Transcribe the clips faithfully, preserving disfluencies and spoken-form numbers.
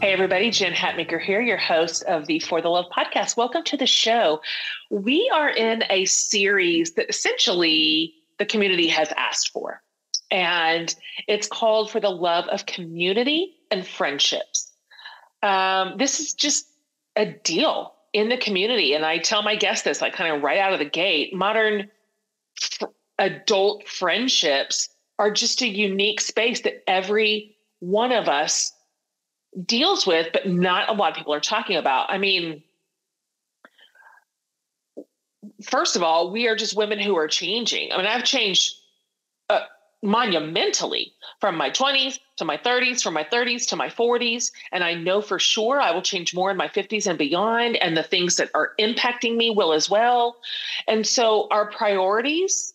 Hey, everybody. Jen Hatmaker here, your host of the For the Love podcast. Welcome to the show. We are in a series that essentially the community has asked for, and it's called For the Love of Community and Friendships. Um, this is just a deal in the community. And I tell my guests this, like kind of right out of the gate, modern fr- adult friendships are just a unique space that every one of us deals with, but not a lot of people are talking about. I mean, first of all, we are just women who are changing. I mean, I've changed uh, monumentally from my twenties to my thirties, from my thirties to my forties. And I know for sure I will change more in my fifties and beyond. And the things that are impacting me will as well. And so our priorities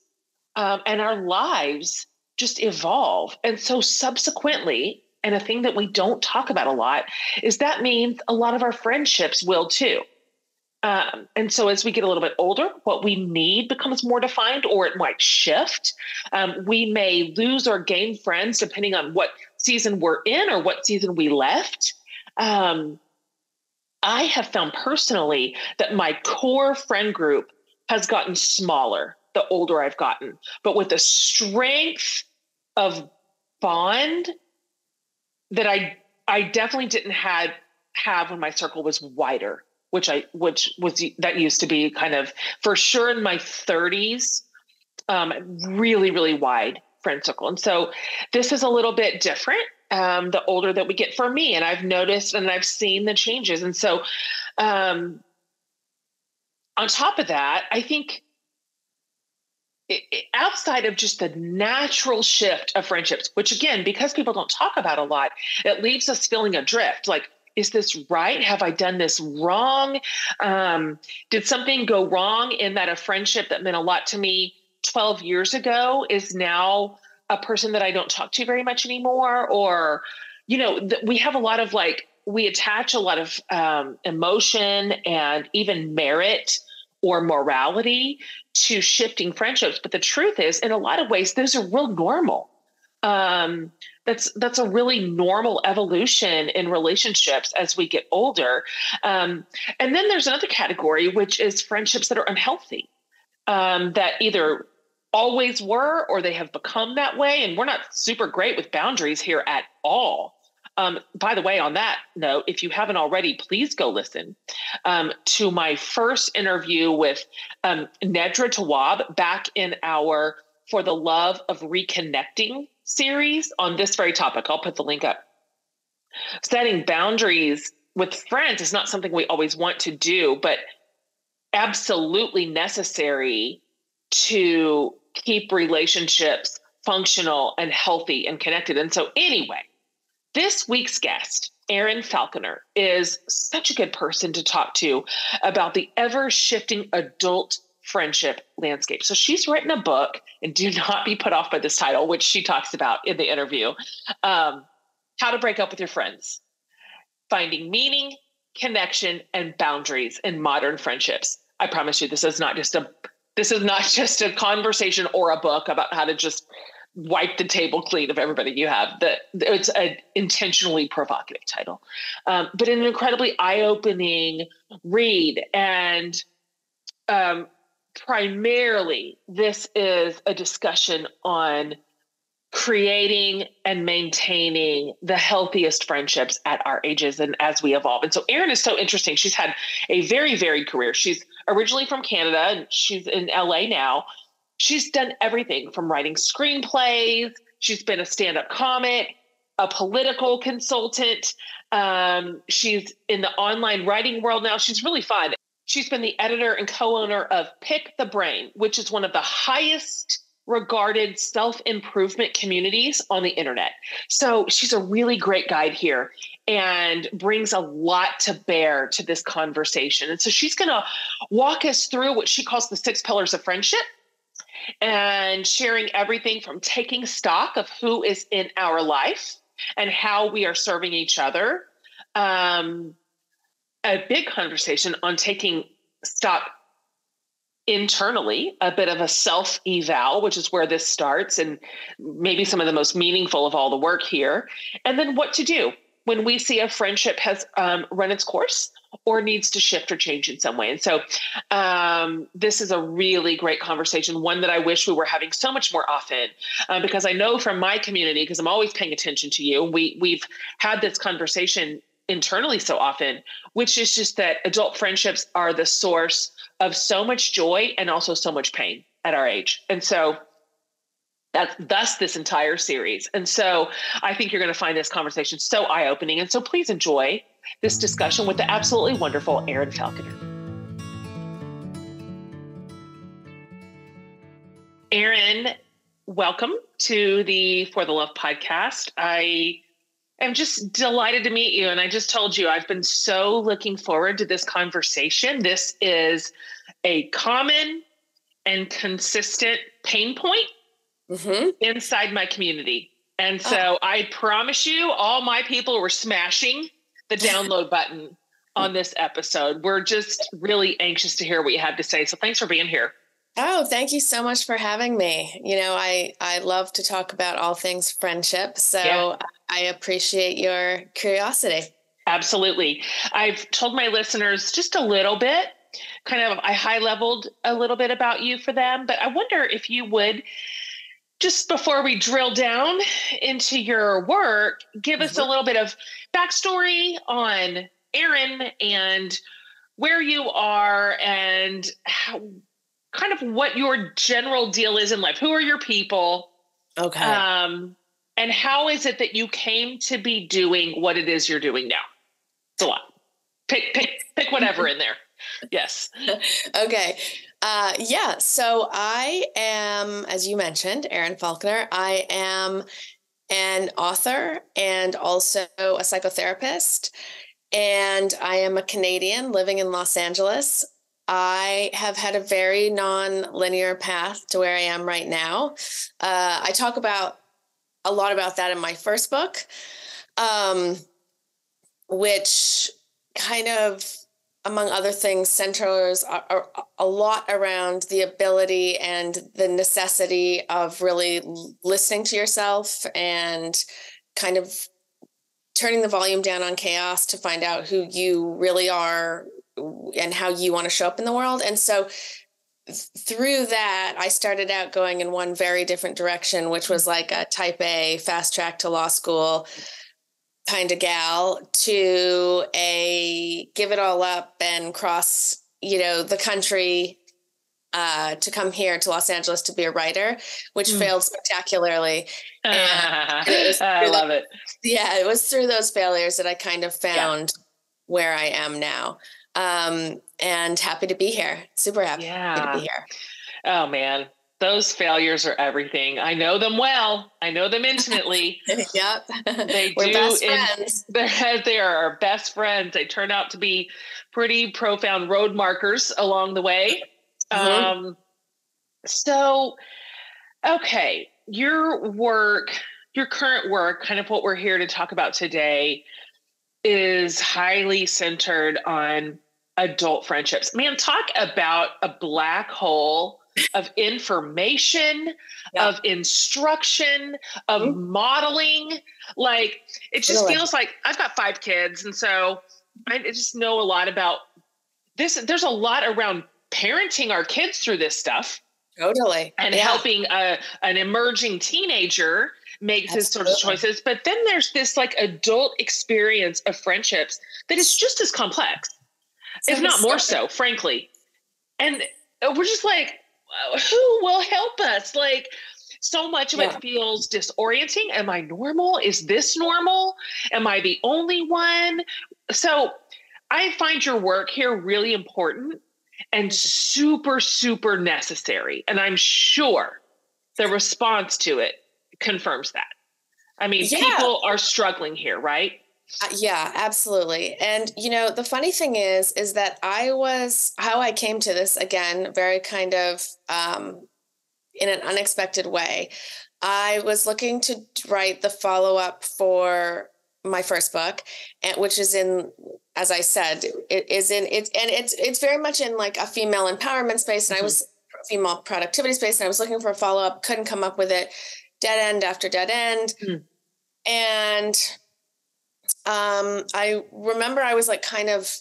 um, and our lives just evolve. And so subsequently, and a thing that we don't talk about a lot is that means a lot of our friendships will too. Um, and so as we get a little bit older, what we need becomes more defined, or it might shift. Um, we may lose or gain friends depending on what season we're in or what season we left. Um, I have found personally that my core friend group has gotten smaller the older I've gotten, but with the strength of bond that I I definitely didn't had have when my circle was wider, which I which was that used to be kind of for sure in my thirties, um, really really wide friend circle. And so this is a little bit different um, the older that we get for me, and I've noticed and I've seen the changes. And so um, on top of that, I think It, it, outside of just the natural shift of friendships, which again, because people don't talk about a lot, it leaves us feeling adrift. Like, is this right? Have I done this wrong? Um, did something go wrong in that a friendship that meant a lot to me twelve years ago is now a person that I don't talk to very much anymore? Or, you know, th- we have a lot of like, we attach a lot of um, emotion and even merit or morality to shifting friendships. But the truth is, in a lot of ways, those are real normal. Um, that's that's a really normal evolution in relationships as we get older. Um, and then there's another category, which is friendships that are unhealthy, um, that either always were or they have become that way. And we're not super great with boundaries here at all. Um, by the way, on that note, if you haven't already, please go listen um, to my first interview with um, Nedra Tawwab back in our For the Love of Reconnecting series on this very topic. I'll put the link up. Setting boundaries with friends is not something we always want to do, but absolutely necessary to keep relationships functional and healthy and connected. And so anyway, this week's guest, Erin Falconer, is such a good person to talk to about the ever-shifting adult friendship landscape. So she's written a book, and do not be put off by this title, which she talks about in the interview, um, How to Break Up With Your Friends: Finding Meaning, Connection, and Boundaries in Modern Friendships. I promise you, this is not just a this is not just a conversation or a book about how to just wipe the table clean of everybody you have. That it's an intentionally provocative title, um, but an incredibly eye-opening read. And um, primarily, this is a discussion on creating and maintaining the healthiest friendships at our ages and as we evolve. And so Erin is so interesting. She's had a very varied career. She's originally from Canada, and she's in L A now. She's done everything from writing screenplays. She's been a stand-up comic, a political consultant. Um, she's in the online writing world now. She's really fun. She's been the editor and co-owner of Pick the Brain, which is one of the highest regarded self-improvement communities on the internet. So she's a really great guide here and brings a lot to bear to this conversation. And so she's going to walk us through what she calls the six pillars of friendship, and sharing everything from taking stock of who is in our life and how we are serving each other. Um, a big conversation on taking stock internally, a bit of a self-eval, which is where this starts, and maybe some of the most meaningful of all the work here. And then what to do when we see a friendship has um, run its course or needs to shift or change in some way. And so um, this is a really great conversation, one that I wish we were having so much more often, uh, because I know from my community, because I'm always paying attention to you, we, we've had this conversation internally so often, which is just that adult friendships are the source of so much joy and also so much pain at our age. And so that's thus this entire series. And so I think you're going to find this conversation so eye-opening. And so please enjoy this discussion with the absolutely wonderful Erin Falconer. Erin, welcome to the For the Love podcast. I am just delighted to meet you. And I just told you, I've been so looking forward to this conversation. This is a common and consistent pain point mm-hmm. inside my community. And so oh. I promise you, all my people were smashing the download button on this episode. We're just really anxious to hear what you have to say. So thanks for being here. Oh, thank you so much for having me. You know, I, I love to talk about all things friendship. So yeah. I appreciate your curiosity. Absolutely. I've told my listeners just a little bit, kind of, I high leveled a little bit about you for them, but I wonder if you would, just before we drill down into your work, give us a little bit of backstory on Erin and where you are and how, kind of what your general deal is in life. Who are your people? Okay. Um, and how is it that you came to be doing what it is you're doing now? It's a lot. Pick, pick, pick whatever in there. Yes. Okay. Uh, yeah. So I am, as you mentioned, Erin Falconer. I am an author and also a psychotherapist. And I am a Canadian living in Los Angeles. I have had a very non-linear path to where I am right now. Uh, I talk about a lot about that in my first book, um, which kind of, among other things, centers are, are a lot around the ability and the necessity of really listening to yourself and kind of turning the volume down on chaos to find out who you really are and how you want to show up in the world. And so th- through that, I started out going in one very different direction, which was like a type A fast track to law school kind of gal, to a give it all up and cross, you know, the country uh, to come here to Los Angeles to be a writer, which mm. failed spectacularly. And it was I love the, it. Yeah, it was through those failures that I kind of found yeah. where I am now, um, and happy to be here. Super happy, yeah. happy to be here. Oh, man. Those failures are everything. I know them well. I know them intimately. Yep. They We're do. Best friends. In, they are our best friends. They turn out to be pretty profound road markers along the way. Mm-hmm. Um, so, okay. Your work, your current work, kind of what we're here to talk about today, is highly centered on adult friendships. Man, talk about a black hole of information, yeah. of instruction, of mm-hmm. modeling. Like, it just really feels like I've got five kids. And so I just know a lot about this. There's a lot around parenting our kids through this stuff. Totally. And yeah. helping a, an emerging teenager make Absolutely. His sort of choices. But then there's this like adult experience of friendships that is just as complex, so if not more so, frankly. And we're just like, who will help us? Like, so much of yeah. it feels disorienting. Am I normal? Is this normal? Am I the only one? So I find your work here really important and super, super necessary. And I'm sure the response to it confirms that. I mean, yeah. people are struggling here, right? Uh, yeah, absolutely. And, you know, the funny thing is, is that I was, how I came to this, again, very kind of um, in an unexpected way. I was looking to write the follow-up for my first book, and, which is in, as I said, it is in, it's, and it's, it's very much in like a female empowerment space. And mm-hmm. I was female productivity space, and I was looking for a follow-up, couldn't come up with it, dead end after dead end. Mm-hmm. And um, I remember I was like kind of,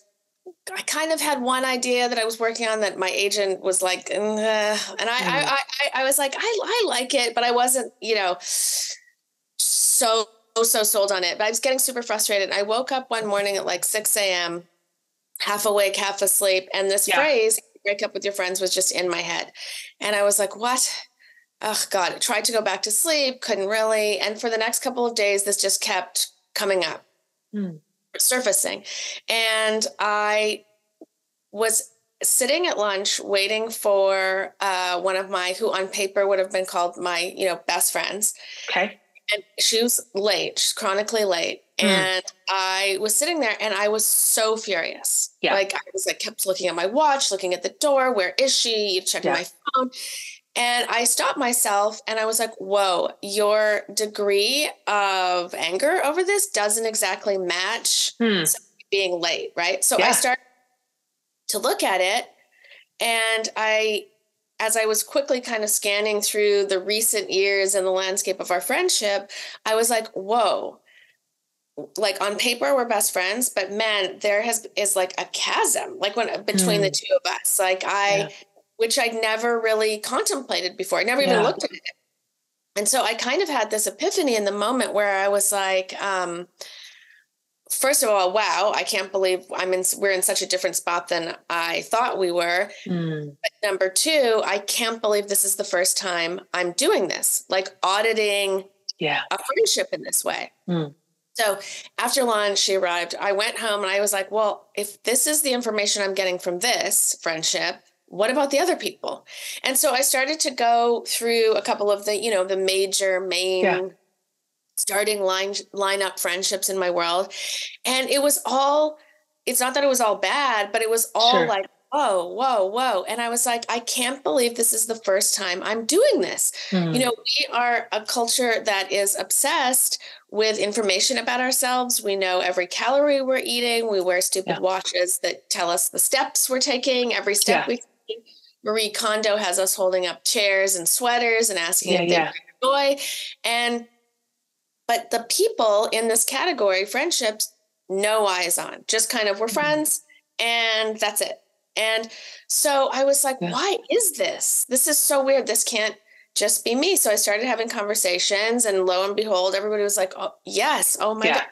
I kind of had one idea that I was working on that my agent was like, mm-hmm. and I, I, I, I was like, I, I like it, but I wasn't, you know, so, so sold on it, but I was getting super frustrated. I woke up one morning at like six a.m., half awake, half asleep. And this yeah. phrase, break up with your friends, was just in my head. And I was like, what? Oh God, I tried to go back to sleep. Couldn't really. And for the next couple of days, this just kept coming up, mm. surfacing. And I was sitting at lunch waiting for uh, one of my, who on paper would have been called my, you know, best friends. Okay. And she was late. She's chronically late. Mm. And I was sitting there and I was so furious. Yeah. Like I was like, kept looking at my watch, looking at the door. Where is she? Checking yeah. my phone. And I stopped myself and I was like, whoa, your degree of anger over this doesn't exactly match hmm. being late. Right. So yeah. I started to look at it. And I, as I was quickly kind of scanning through the recent years and the landscape of our friendship, I was like, whoa, like on paper, we're best friends, but man, there has is like a chasm, like when between hmm. the two of us, like I, yeah. which I'd never really contemplated before. I never yeah. even looked at it. And so I kind of had this epiphany in the moment where I was like, um, first of all, wow, I can't believe I'm in, we're in such a different spot than I thought we were. Mm. But number two, I can't believe this is the first time I'm doing this, like auditing yeah. a friendship in this way. Mm. So after lunch, she arrived, I went home and I was like, well, if this is the information I'm getting from this friendship, what about the other people? And so I started to go through a couple of the, you know, the major main yeah. starting line, line up friendships in my world. And it was all, it's not that it was all bad, but it was all sure. like, whoa, whoa, whoa. And I was like, I can't believe this is the first time I'm doing this. Mm. You know, we are a culture that is obsessed with information about ourselves. We know every calorie we're eating. We wear stupid yeah. watches that tell us the steps we're taking, every step yeah. we Marie Kondo has us holding up chairs and sweaters and asking yeah, if they're yeah. joy. And, but the people in this category, friendships, no eyes on, just kind of, we're mm-hmm. friends and that's it. And so I was like, yeah. why is this? This is so weird. This can't just be me. So I started having conversations and lo and behold, everybody was like, oh yes. Oh my yeah. God.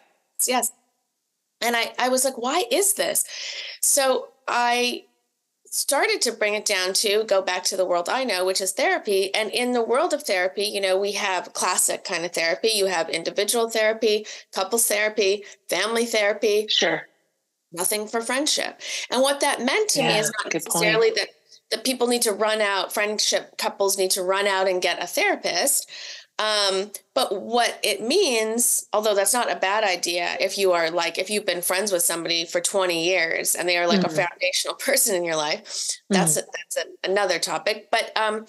Yes. And I, I was like, why is this? So I started to bring it down to go back to the world I know, which is therapy. And in the world of therapy, you know, we have classic kind of therapy. You have individual therapy, couples therapy, family therapy. Sure. Nothing for friendship. And what that meant to yeah, me is not necessarily point. that that people need to run out, friendship couples need to run out and get a therapist. Um, but what it means, although that's not a bad idea, if you are like, if you've been friends with somebody for twenty years and they are like mm. a foundational person in your life, that's, mm. a, that's a, another topic. But, um,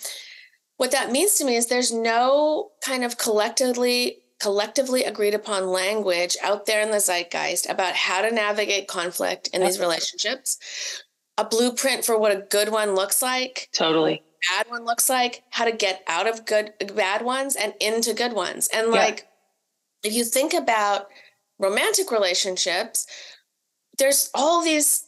what that means to me is there's no kind of collectively, collectively agreed upon language out there in the zeitgeist about how to navigate conflict in that's these relationships, a blueprint for what a good one looks like. Totally. Bad one looks like, how to get out of good bad ones and into good ones. And like, yeah. if you think about romantic relationships, there's all these,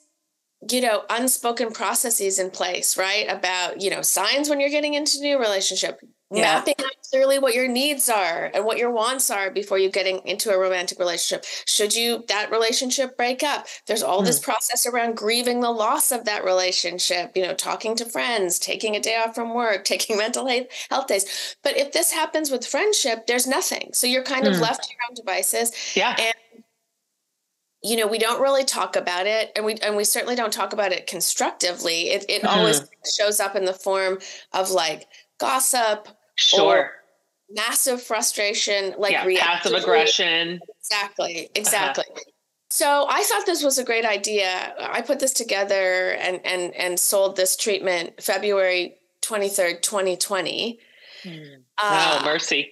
you know, unspoken processes in place, right? About, you know, signs when you're getting into a new relationship, yeah. mapping out clearly what your needs are and what your wants are before you getting into a romantic relationship. Should you, that relationship break up? There's all mm. this process around grieving the loss of that relationship, you know, talking to friends, taking a day off from work, taking mental health days. But if this happens with friendship, there's nothing. So you're kind mm. of left to your own devices. Yeah. And you know, we don't really talk about it and we, and we certainly don't talk about it constructively. It it mm-hmm. always shows up in the form of like gossip sure. or massive frustration, like yeah, passive aggression. Exactly. Exactly. Uh-huh. So I thought this was a great idea. I put this together and, and, and sold this treatment February twenty-third, twenty twenty. Mm. Uh, wow. Mercy.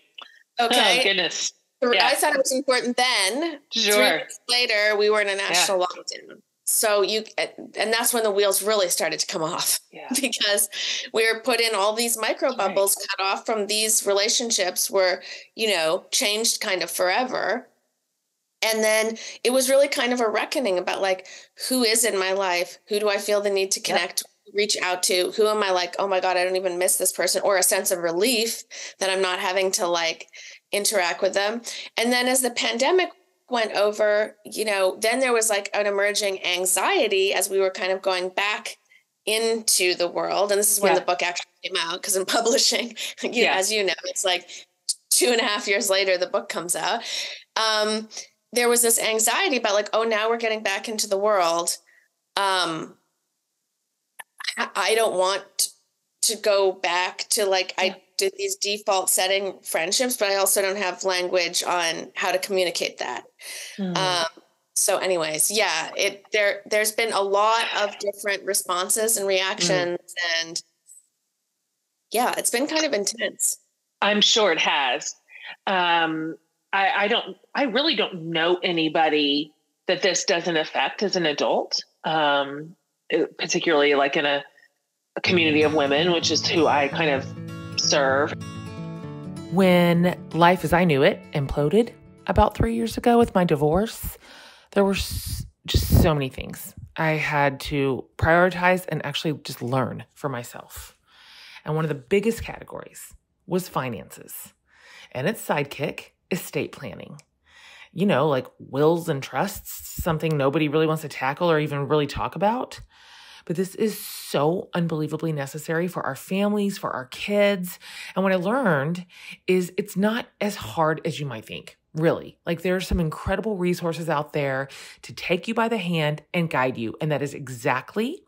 Okay. Oh, goodness. Yeah. I thought it was important then. Sure. Three years later, we were in a national yeah. lockdown. So you, and that's when the wheels really started to come off yeah. because we were put in all these micro bubbles, right. cut off from these relationships were, you know, changed kind of forever. And then it was really kind of a reckoning about like, who is in my life? Who do I feel the need to connect, yep. reach out to? Who am I like, oh my God, I don't even miss this person, or a sense of relief that I'm not having to like interact with them. And then as the pandemic went over, you know, then there was like an emerging anxiety as we were kind of going back into the world. And this is when yeah. the book actually came out, because in publishing, you yeah. know, as you know, it's like two and a half years later, the book comes out. Um, there was this anxiety about like, oh, now we're getting back into the world. Um, I don't want to go back to like, yeah. I did these default setting friendships, but I also don't have language on how to communicate that. Mm. Um, so anyways, yeah, it, there, there's been a lot of different responses and reactions mm. and yeah, it's been kind of intense. I'm sure it has. Um, I, I don't, I really don't know anybody that this doesn't affect as an adult, um, particularly like in a, a community of women, which is who I kind of serve. When life as I knew it imploded about three years ago with my divorce, there were just so many things I had to prioritize and actually just learn for myself. And one of the biggest categories was finances, and its sidekick, estate planning. You know, like wills and trusts, something nobody really wants to tackle or even really talk about. But this is so unbelievably necessary for our families, for our kids. And what I learned is it's not as hard as you might think, really. Like there are some incredible resources out there to take you by the hand and guide you. And that is exactly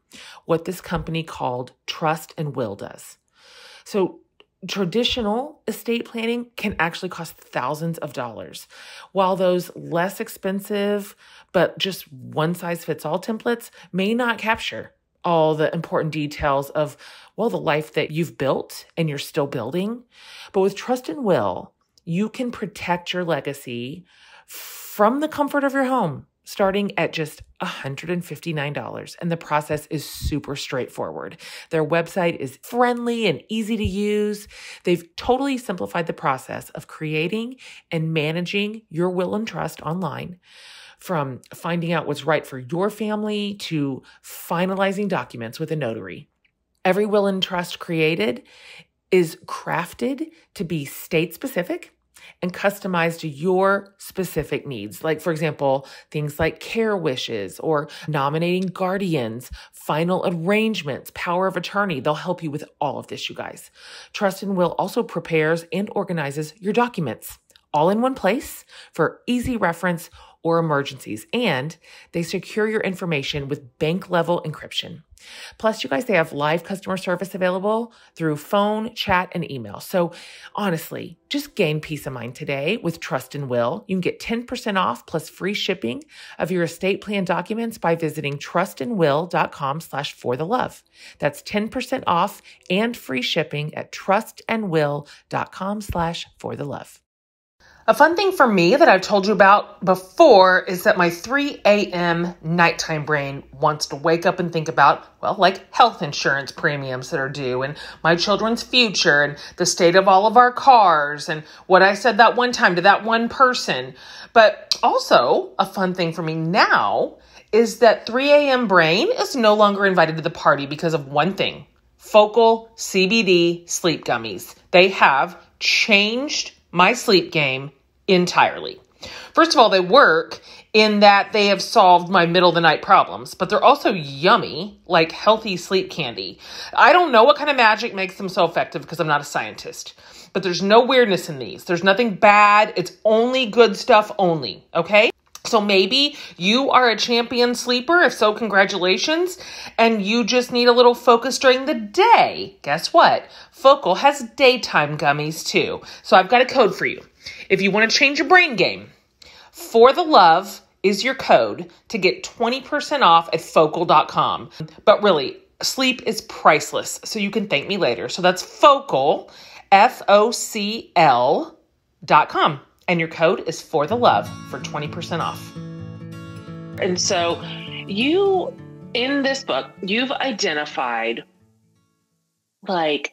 what this company called Trust and Will does. So traditional estate planning can actually cost thousands of dollars, while those less expensive, but just one-size-fits-all templates may not capture all the important details of, well, the life that you've built and you're still building. But with Trust and Will, you can protect your legacy from the comfort of your home, starting at just one hundred fifty-nine dollars. And the process is super straightforward. Their website is friendly and easy to use. They've totally simplified the process of creating and managing your will and trust online, from finding out what's right for your family to finalizing documents with a notary. Every will and trust created is crafted to be state-specific and customized to your specific needs. Like, for example, things like care wishes or nominating guardians, final arrangements, power of attorney. They'll help you with all of this, you guys. Trust and Will also prepares and organizes your documents all in one place for easy reference or emergencies. And they secure your information with bank-level encryption. Plus, you guys, they have live customer service available through phone, chat, and email. So honestly, just gain peace of mind today with Trust and Will. You can get ten percent off plus free shipping of your estate plan documents by visiting trustandwill.com slash for the love. That's ten percent off and free shipping at trustandwill.com slash for the love. A fun thing for me that I've told you about before is that my three a.m. nighttime brain wants to wake up and think about, well, like health insurance premiums that are due and my children's future and the state of all of our cars and what I said that one time to that one person. But also a fun thing for me now is that three a.m. brain is no longer invited to the party because of one thing, F O C L C B D sleep gummies. They have changed my sleep game entirely. First of all, they work in that they have solved my middle of the night problems, but they're also yummy, like healthy sleep candy. I don't know what kind of magic makes them so effective because I'm not a scientist, but there's no weirdness in these. There's nothing bad. It's only good stuff only, okay? So maybe you are a champion sleeper. If so, congratulations. And you just need a little focus during the day. Guess what? F O C L has daytime gummies too. So I've got a code for you. If you want to change your brain game, For the Love is your code to get twenty percent off at F O C L dot com. But really, sleep is priceless. So you can thank me later. So that's F O C L, F O C L dot com. And your code is For the Love for twenty percent off. And so you, in this book, you've identified like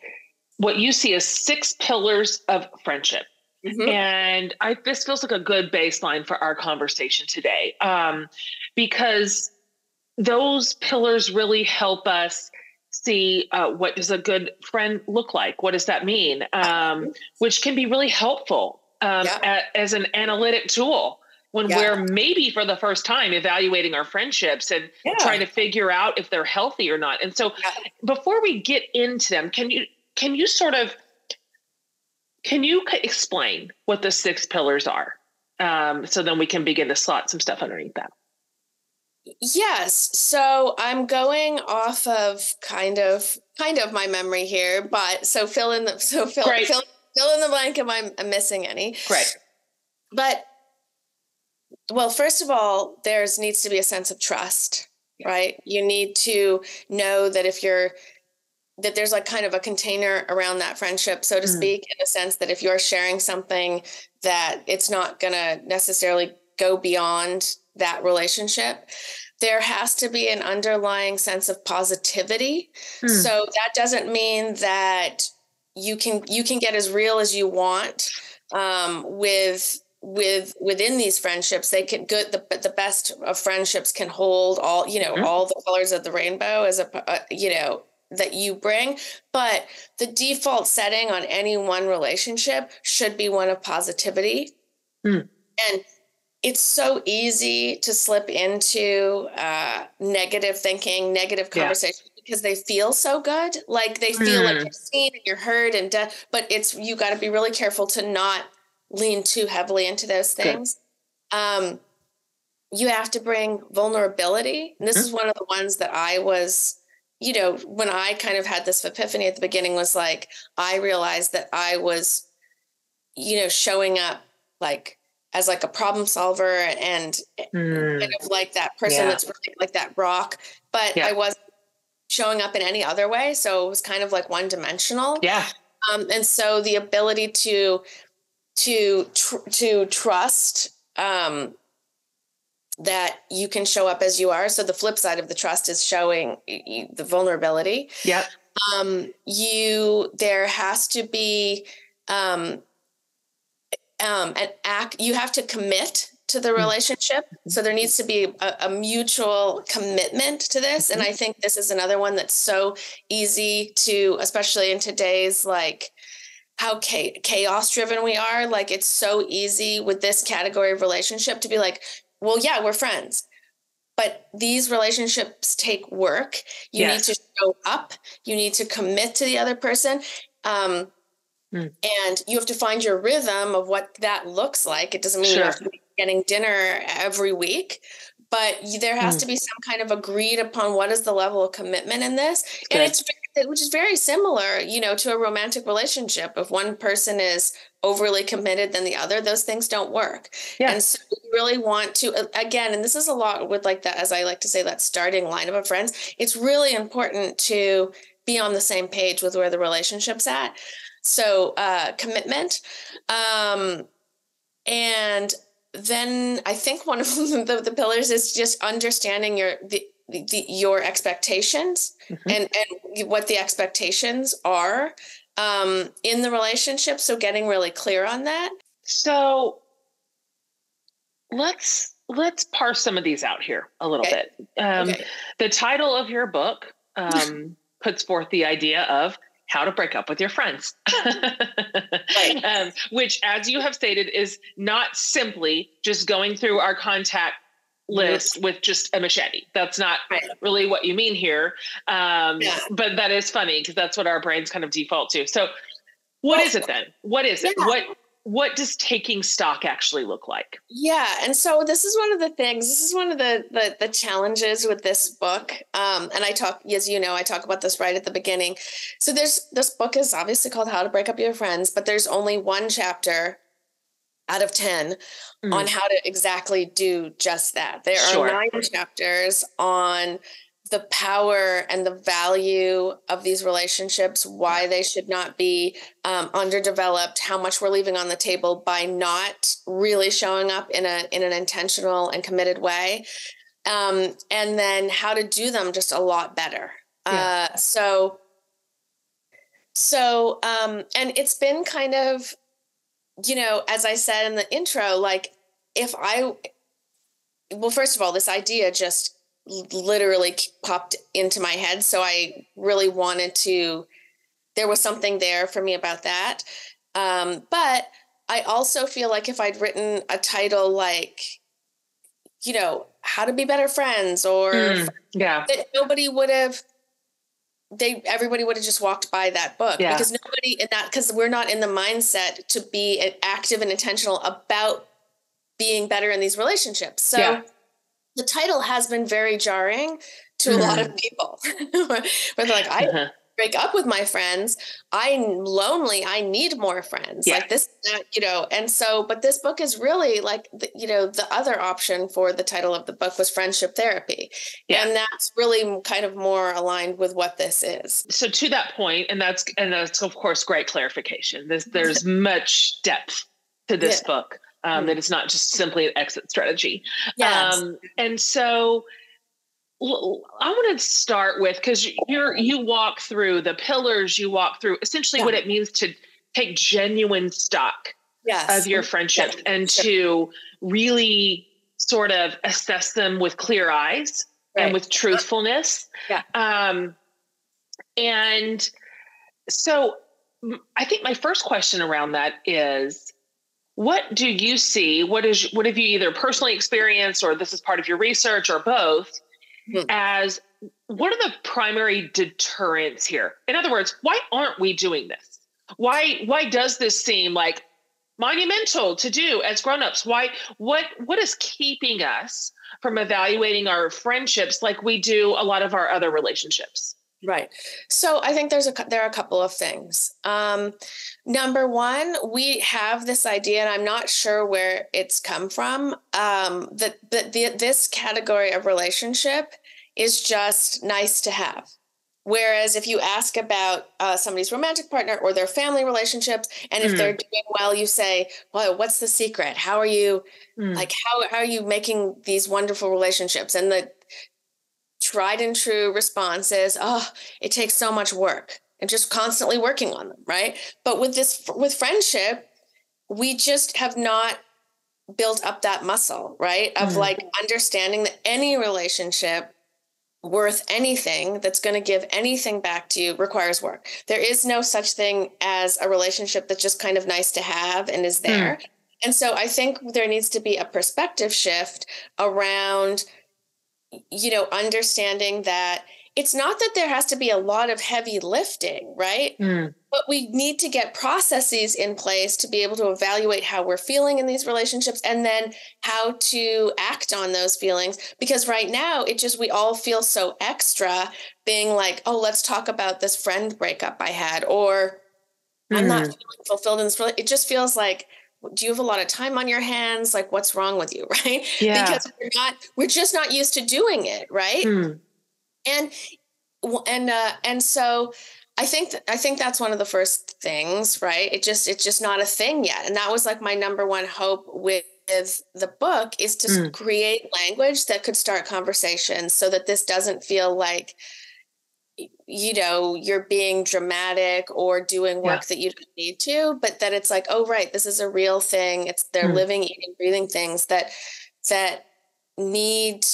what you see as six pillars of friendship. Mm-hmm. And I, this feels like a good baseline for our conversation today, um, because those pillars really help us see uh, what does a good friend look like? What does that mean? Um, which can be really helpful um, yeah. a, as an analytic tool when yeah. we're maybe for the first time evaluating our friendships and yeah. trying to figure out if they're healthy or not. And so yeah. before we get into them, can you, can you sort of, Can you explain what the six pillars are? Um, so then we can begin to slot some stuff underneath that. Yes. So I'm going off of kind of, kind of my memory here, but so fill in the, so fill, right. fill, fill in the blank if I'm missing any. Right. But well, first of all, there's needs to be a sense of trust, yeah. right? You need to know that if you're, that there's like kind of a container around that friendship, so to mm. speak, in the sense that if you're sharing something that it's not going to necessarily go beyond that relationship, there has to be an underlying sense of positivity. Mm. So that doesn't mean that you can, you can get as real as you want um, with, with, within these friendships. They can good, the, the best of friendships can hold all, you know, mm. all the colors of the rainbow as a, uh, you know, that you bring, but the default setting on any one relationship should be one of positivity. Mm. And it's so easy to slip into uh, negative thinking, negative conversations yeah. because they feel so good. Like they feel mm. like you're seen and you're heard and done, but it's, you got to be really careful to not lean too heavily into those things. Good. Um, you have to bring vulnerability. And this mm. is one of the ones that I was, you know, when I kind of had this epiphany at the beginning, was like, I realized that I was, you know, showing up like as like a problem solver and mm. kind of like that person yeah. that's really like that rock, but yeah. I wasn't showing up in any other way. So it was kind of like one dimensional. Yeah. Um, and so the ability to, to, tr- to trust, um, that you can show up as you are. So the flip side of the trust is showing the vulnerability. Yep. Um, you, there has to be, um, um, an act, you have to commit to the relationship. Mm-hmm. So there needs to be a, a mutual commitment to this. Mm-hmm. And I think this is another one that's so easy to, especially in today's, like, how chaos driven we are. Like, it's so easy with this category of relationship to be like, well, yeah, we're friends, but these relationships take work. You yes. need to show up. You need to commit to the other person. Um, mm. And you have to find your rhythm of what that looks like. It doesn't mean sure. you have to be getting dinner every week, but there has mm. to be some kind of agreed upon what is the level of commitment in this. Good. And it's which is very similar, you know, to a romantic relationship. If one person is overly committed than the other, those things don't work. Yeah. And so you really want to, again, and this is a lot with like that, as I like to say, that starting line of a friends, it's really important to be on the same page with where the relationship's at. So uh, commitment. Um, and then I think one of the, the pillars is just understanding your, the, The, your expectations mm-hmm. and, and what the expectations are um, in the relationship. So getting really clear on that. So let's, let's parse some of these out here a little okay. bit. Um, okay. The title of your book um, puts forth the idea of how to break up with your friends, right. um, which, as you have stated, is not simply just going through our contact list with just a machete. That's not right. really what you mean here. Um, yeah. But that is funny because that's what our brains kind of default to. So what well, is it then? What is yeah. it? What, what does taking stock actually look like? Yeah. And so this is one of the things, this is one of the, the, the challenges with this book. Um, and I talk, as you know, I talk about this right at the beginning. So there's, this book is obviously called How to Break Up Your Friends, but there's only one chapter out of ten mm. on how to exactly do just that. There sure. are nine chapters on the power and the value of these relationships, why they should not be um, underdeveloped, how much we're leaving on the table by not really showing up in a, in an intentional and committed way. Um, and then how to do them just a lot better. Yeah. Uh, so, so, um, and it's been kind of, you know, as I said in the intro, like if I, well, first of all, this idea just literally popped into my head. So I really wanted to, there was something there for me about that. Um, but I also feel like if I'd written a title like, you know, how to be better friends or mm, yeah. that nobody would have, they, everybody would have just walked by that book yeah. because nobody in that, because we're not in the mindset to be active and intentional about being better in these relationships. So yeah. the title has been very jarring to mm-hmm. a lot of people, but they're like, I uh-huh. break up with my friends. I'm lonely. I need more friends yeah. like this, you know? And so, but this book is really like, the, you know, the other option for the title of the book was friendship therapy. Yeah. And that's really kind of more aligned with what this is. So to that point, and that's, and that's of course, great clarification. There's, there's much depth to this yeah. book. Um, mm-hmm. That it's not just simply an exit strategy. Yes. Um, and so I want to start with, because you're, you walk through the pillars, you walk through essentially yeah. what it means to take genuine stock yes. of your friendships yeah. and to really sort of assess them with clear eyes right. and with truthfulness. Yeah. Um, and so I think my first question around that is, what do you see? What is, what have you either personally experienced, or this is part of your research, or both? Hmm. As what are the primary deterrents here? In other words, why aren't we doing this? Why why does this seem like monumental to do as grownups? Why what what is keeping us from evaluating our friendships like we do a lot of our other relationships? Right. So I think there's a there are a couple of things. Um, number one, we have this idea, and I'm not sure where it's come from, um, that, that the, this category of relationship is just nice to have. Whereas if you ask about uh, somebody's romantic partner or their family relationships, and if mm. they're doing well, you say, well, what's the secret? How are you mm. like, how, how are you making these wonderful relationships? And the tried and true response is, oh, it takes so much work, and just constantly working on them. Right. But with this, with friendship, we just have not built up that muscle, right. Of mm-hmm. like understanding that any relationship worth anything that's going to give anything back to you requires work. There is no such thing as a relationship that's just kind of nice to have and is there. Mm. And so I think there needs to be a perspective shift around, you know, understanding that it's not that there has to be a lot of heavy lifting, right? Mm. But we need to get processes in place to be able to evaluate how we're feeling in these relationships, and then how to act on those feelings. Because right now it just, we all feel so extra being like, oh, let's talk about this friend breakup I had, or mm. I'm not feeling fulfilled in this relationship. It just feels like, do you have a lot of time on your hands? Like, what's wrong with you? Right. Yeah. Because we're not, we're just not used to doing it. Right. Mm. And, and, uh, and so I think, th- I think that's one of the first things, right. It just, it's just not a thing yet. And that was like my number one hope with the book, is to mm. create language that could start conversations, so that this doesn't feel like, you know, you're being dramatic or doing work yeah. that you don't need to, but that it's like, oh, right, this is a real thing. It's they're mm. living, eating, breathing things that, that need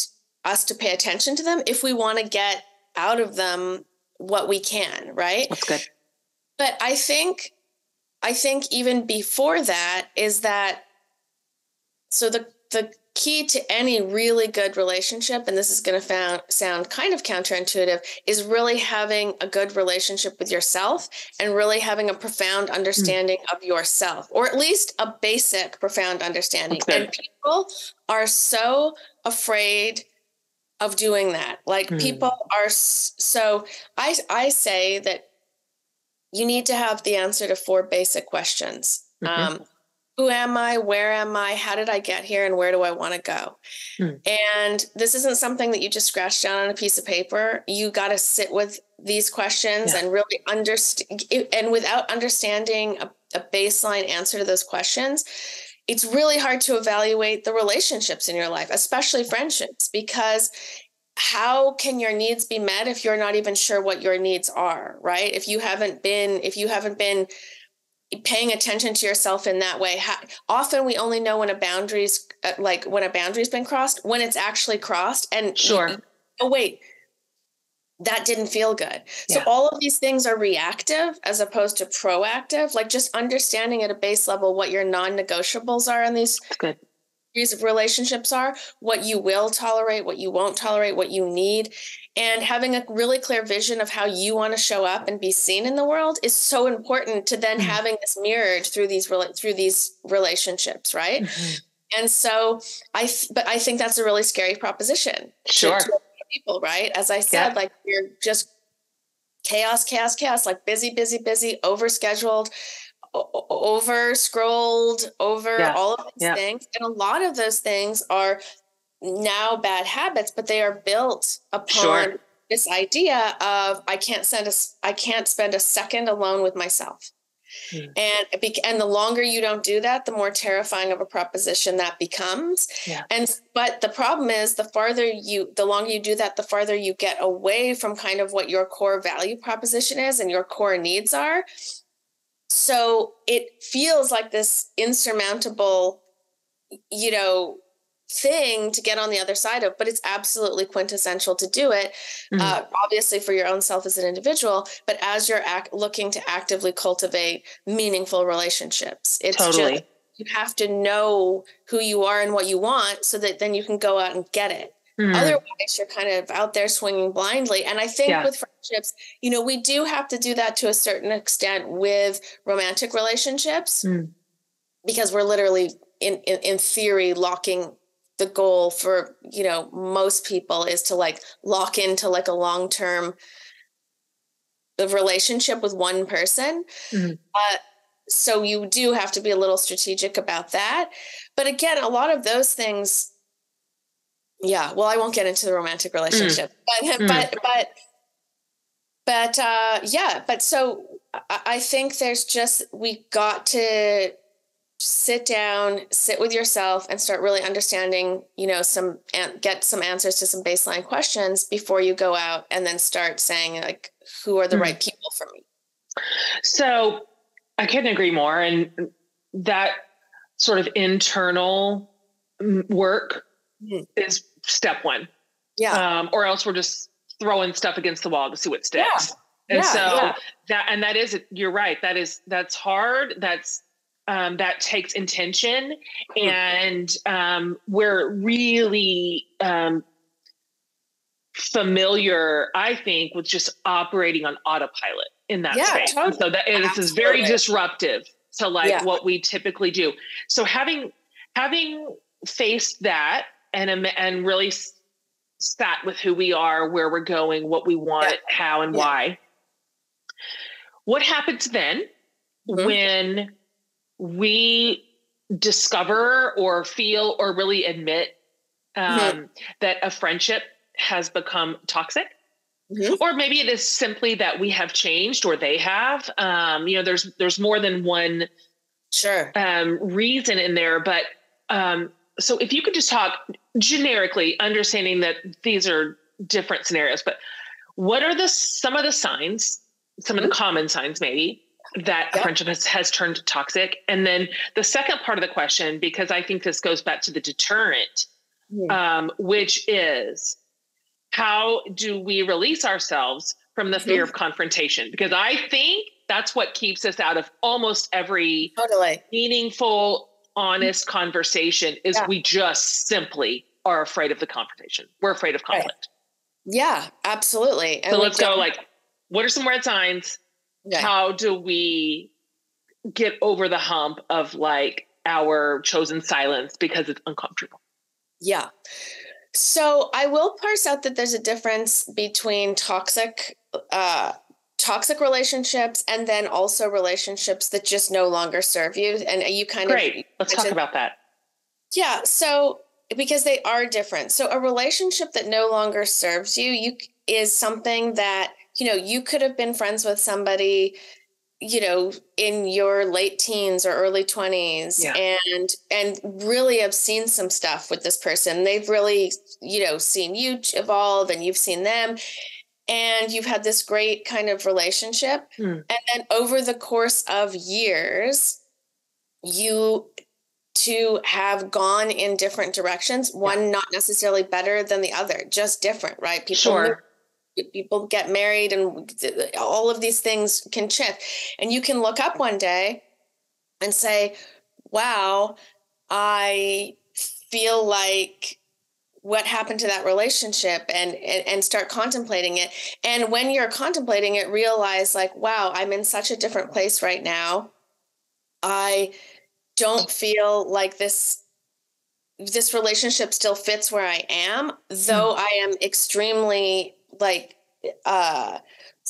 us to pay attention to them if we want to get out of them what we can. Right. That's good. But I think, I think even before that is that, so the, the key to any really good relationship, and this is going to sound kind of counterintuitive, is really having a good relationship with yourself, and really having a profound understanding mm. of yourself, or at least a basic profound understanding. Okay. And people are so afraid of doing that. Like mm. people are so, I, I say that you need to have the answer to four basic questions. Mm-hmm. Um, Who am I? Where am I? How did I get here? And where do I want to go? Mm. And this isn't something that you just scratch down on a piece of paper. You got to sit with these questions yeah. and really understand. And without understanding a, a baseline answer to those questions, it's really hard to evaluate the relationships in your life, especially friendships, because how can your needs be met if you're not even sure what your needs are, right? If you haven't been, if you haven't been paying attention to yourself in that way. How, often we only know when a boundary's like when a boundary's been crossed, when it's actually crossed. And sure. Oh, wait, that didn't feel good. Yeah. So all of these things are reactive as opposed to proactive, like just understanding at a base level what your non-negotiables are in these series of relationships are, what you will tolerate, what you won't tolerate, what you need. And having a really clear vision of how you want to show up and be seen in the world is so important to then mm-hmm. having this mirrored through these, through these relationships. Right. Mm-hmm. And so I, th- but I think that's a really scary proposition. Sure. To, to people, right. As I said, yeah. like you're just chaos, chaos, chaos, like busy, busy, busy, overscheduled, o- over scrolled over yeah. all of these yeah. things. And a lot of those things are now bad habits, but they are built upon sure. this idea of I can't send a, I can't spend a second alone with myself. Mm. And, and the longer you don't do that, the more terrifying of a proposition that becomes. Yeah. And, but the problem is the farther you, the longer you do that, the farther you get away from kind of what your core value proposition is and your core needs are. So it feels like this insurmountable, you know, thing to get on the other side of, but it's absolutely quintessential to do it. Mm-hmm. Uh, obviously for your own self as an individual, but as you're act- looking to actively cultivate meaningful relationships, it's totally. Just, you have to know who you are and what you want so that then you can go out and get it. Mm-hmm. Otherwise you're kind of out there swinging blindly. And I think yeah. with friendships, you know, we do have to do that to a certain extent with romantic relationships mm. because we're literally in, in, in theory, locking the goal for, you know, most people is to like lock into like a long-term relationship with one person. Mm-hmm. Uh, so you do have to be a little strategic about that. But again, a lot of those things, yeah, well, I won't get into the romantic relationship, mm-hmm. but, but, but, but uh, yeah, but so I, I think there's just, we got to sit down, sit with yourself and start really understanding, you know, some, and get some answers to some baseline questions before you go out and then start saying like, who are the mm. right people for me? So I couldn't agree more. And that sort of internal work mm. is step one. Yeah. Um, or else we're just throwing stuff against the wall to see what sticks. Yeah. And yeah, so yeah. that, and that is, you're right. That is, that's hard. That's, Um, that takes intention and um, we're really um, familiar, I think, with just operating on autopilot in that yeah, space. Totally. So that this is very disruptive to like yeah. what we typically do. So having having faced that and and really sat with who we are, where we're going, what we want, yeah. how and yeah. why. What happens then mm-hmm. when we discover or feel or really admit um, mm-hmm. that a friendship has become toxic? Mm-hmm. Or maybe it is simply that we have changed or they have. Um, you know, there's there's more than one sure. um, reason in there. But um, so if you could just talk generically, understanding that these are different scenarios, but what are the some of the signs, some mm-hmm. of the common signs maybe, that yep. a friendship has, has turned toxic? And then the second part of the question, because I think this goes back to the deterrent, mm. um, which is how do we release ourselves from the fear mm. of confrontation? Because I think that's what keeps us out of almost every totally. meaningful, honest mm. conversation is yeah. we just simply are afraid of the confrontation. We're afraid of conflict. Right. Yeah, absolutely. And so let's go like, what are some red signs? Okay. How do we get over the hump of like our chosen silence because it's uncomfortable? Yeah. So I will parse out that there's a difference between toxic, uh, toxic relationships and then also relationships that just no longer serve you. And you kind Great. of, Great. Let's talk about that. Yeah. So, because they are different. So a relationship that no longer serves you, you is something that, you know, you could have been friends with somebody, you know, in your late teens or early twenties yeah. and, and really have seen some stuff with this person. They've really, you know, seen you evolve and you've seen them. and you've had this great kind of relationship. Mm. And then over the course of years, you two have gone in different directions, one yeah. not necessarily better than the other, just different, right? People sure. move, people get married, and all of these things can shift. And you can look up one day and say, wow, I feel like what happened to that relationship, and, and, and start contemplating it. And when you're contemplating it, realize like, wow, I'm in such a different place right now. I don't feel like this, this relationship still fits where I am, though mm-hmm. I am extremely like, uh,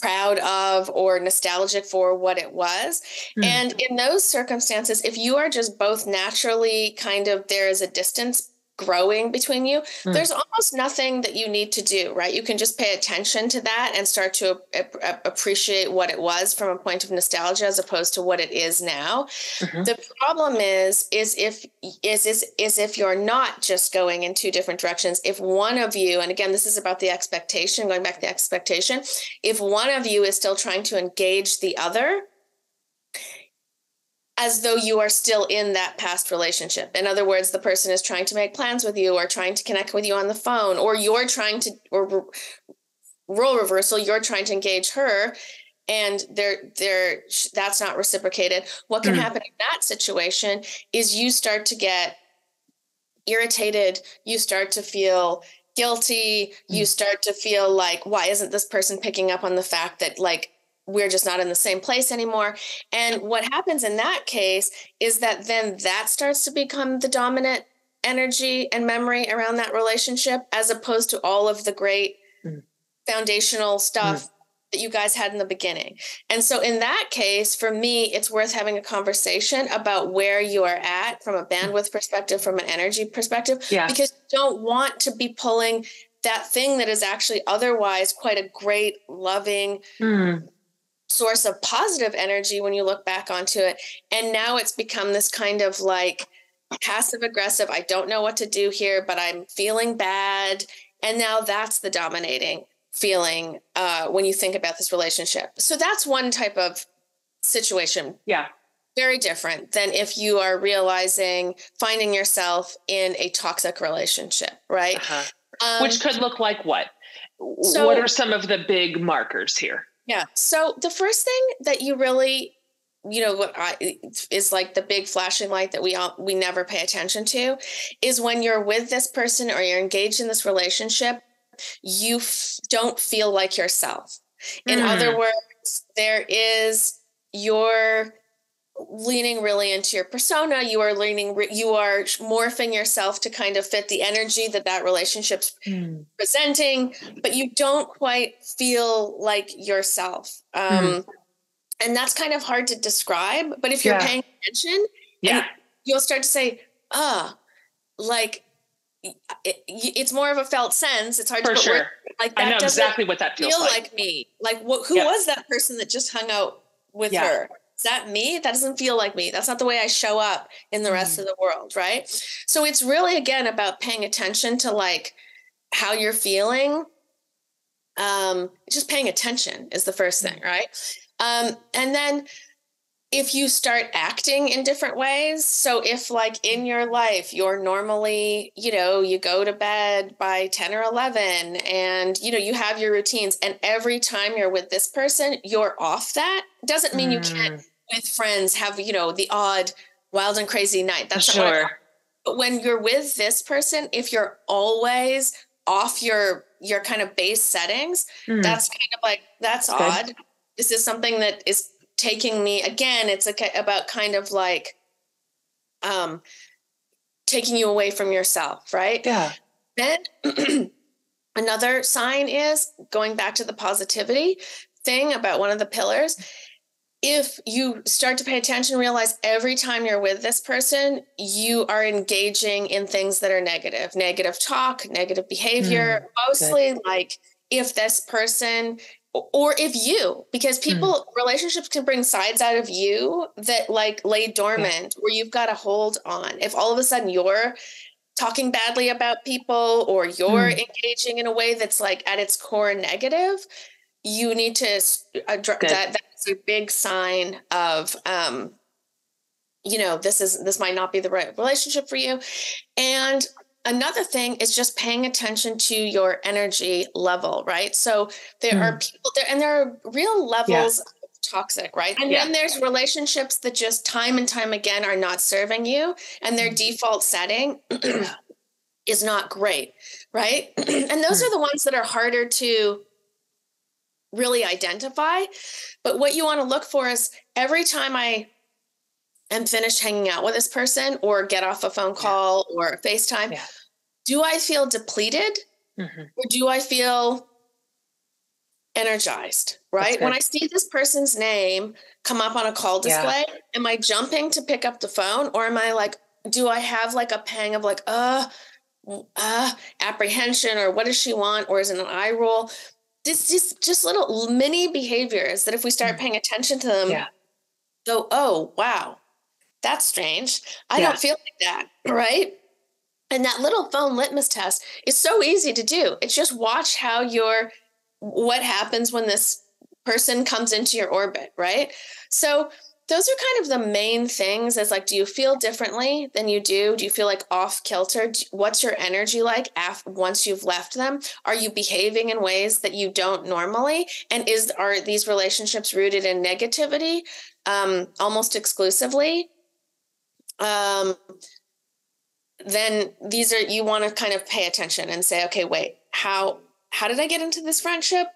proud of or nostalgic for what it was. Mm. And in those circumstances, if you are just both naturally kind of, there is a distance growing between you, mm. there's almost nothing that you need to do, right? You can just pay attention to that and start to ap- ap- appreciate what it was from a point of nostalgia as opposed to what it is now. Mm-hmm. The problem is, is if, is, is, is if you're not just going in two different directions, if one of you, and again, this is about the expectation, going back to the expectation, if one of you is still trying to engage the other, as though you are still in that past relationship. In other words, the person is trying to make plans with you or trying to connect with you on the phone, or you're trying to, or role reversal, you're trying to engage her, and they're, they're, that's not reciprocated. What can mm-hmm. happen in that situation is you start to get irritated. You start to feel guilty. Mm-hmm. You start to feel like, why isn't this person picking up on the fact that like, we're just not in the same place anymore. And what happens in that case is that then that starts to become the dominant energy and memory around that relationship, as opposed to all of the great mm. foundational stuff mm. that you guys had in the beginning. And so in that case, for me, it's worth having a conversation about where you are at from a bandwidth perspective, from an energy perspective, yeah. because you don't want to be pulling that thing that is actually otherwise quite a great, loving, mm. source of positive energy when you look back onto it. And now it's become this kind of like passive aggressive, I don't know what to do here, but I'm feeling bad. And now that's the dominating feeling uh, when you think about this relationship. So that's one type of situation. Yeah. Very different than if you are realizing, finding yourself in a toxic relationship, right? Uh-huh. Um, Which could look like what? So, what are some of the big markers here? Yeah. So the first thing that you really, you know, what I, is like the big flashing light that we all, we never pay attention to, is when you're with this person or you're engaged in this relationship, you f- don't feel like yourself. In mm. other words, there is, you're leaning really into your persona. You are leaning, re- you are morphing yourself to kind of fit the energy that that relationship's mm. presenting, but you don't quite feel like yourself. Um, mm. And that's kind of hard to describe, but if you're yeah. paying attention, yeah, you'll start to say, oh, like it, it's more of a felt sense. It's hard For to put sure. words. Like that I know exactly what that feels feel like. like me. Like what, who yeah. was that person that just hung out with yeah. her? Is that me? That doesn't feel like me. That's not the way I show up in the rest mm. of the world, right? So it's really, again, about paying attention to like how you're feeling. Um, just paying attention is the first thing, right? Um, and then if you start acting in different ways, so if like in your life, you're normally, you know, you go to bed by ten or eleven and, you know, you have your routines, and every time you're with this person, you're off that. Doesn't mean mm. you can't with friends have, you know, the odd wild and crazy night. That's sure. not what I'm, but when you're with this person, if you're always off your, your kind of base settings, mm. that's kind of like, that's okay. odd. This is something that is taking me, again, it's about kind of like um, taking you away from yourself, right? Yeah. Then another sign is, going back to the positivity thing about one of the pillars, if you start to pay attention, realize every time you're with this person, you are engaging in things that are negative, negative talk, negative behavior, mm, mostly good. Like if this person... Or if you, because people, mm. relationships can bring sides out of you that like lay dormant yeah. where you've got a hold on. If all of a sudden you're talking badly about people, or you're mm. engaging in a way that's like at its core negative, you need to address that. That's a big sign of, um, you know, this is, this might not be the right relationship for you. And another thing is just paying attention to your energy level, right? So there mm. are people there, and there are real levels yeah. of toxic, right? And yeah. then there's relationships that just time and time again are not serving you, and their default setting is not great, right? And those are the ones that are harder to really identify. But what you want to look for is, every time I am finished hanging out with this person or get off a phone call yeah. or a FaceTime, yeah. do I feel depleted mm-hmm. or do I feel energized, right? When I see this person's name come up on a call display, yeah. am I jumping to pick up the phone, or am I like, do I have like a pang of like, uh, uh, apprehension, or what does she want? Or is it an eye roll? This is just little mini behaviors that if we start paying attention to them, yeah. go, oh, wow, that's strange. I yeah. don't feel like that, right? And that little phone litmus test is so easy to do. It's just watch how your, what happens when this person comes into your orbit, right? So those are kind of the main things, is like, do you feel differently than you do? Do you feel like off kilter? What's your energy like after, once you've left them? Are you behaving in ways that you don't normally? And is, are these relationships rooted in negativity? Um, almost exclusively, um, then these are, you want to kind of pay attention and say, okay, wait, how, how did I get into this friendship?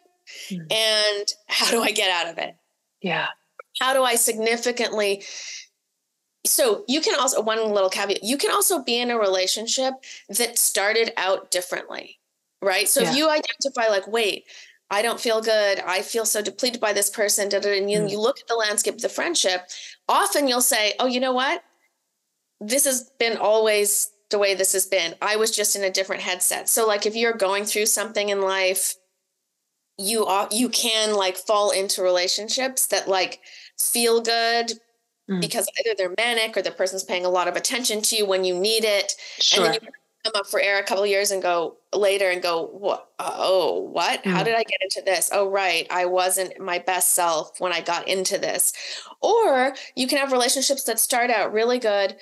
Mm-hmm. And how do I get out of it? Yeah. How do I significantly, so you can also, one little caveat, you can also be in a relationship that started out differently, right? So yeah. if you identify like, wait, I don't feel good, I feel so depleted by this person, da, da, da, and you, mm. you look at the landscape of the friendship, often you'll say, oh, you know what? This has been always the way this has been. I was just in a different headset. So like if you're going through something in life, you are, you can like fall into relationships that like feel good mm. because either they're manic or the person's paying a lot of attention to you when you need it. Sure. And then you come up for air a couple of years and go later and go, what? Oh, what? How did I get into this? Oh, right. I wasn't my best self when I got into this. Or you can have relationships that start out really good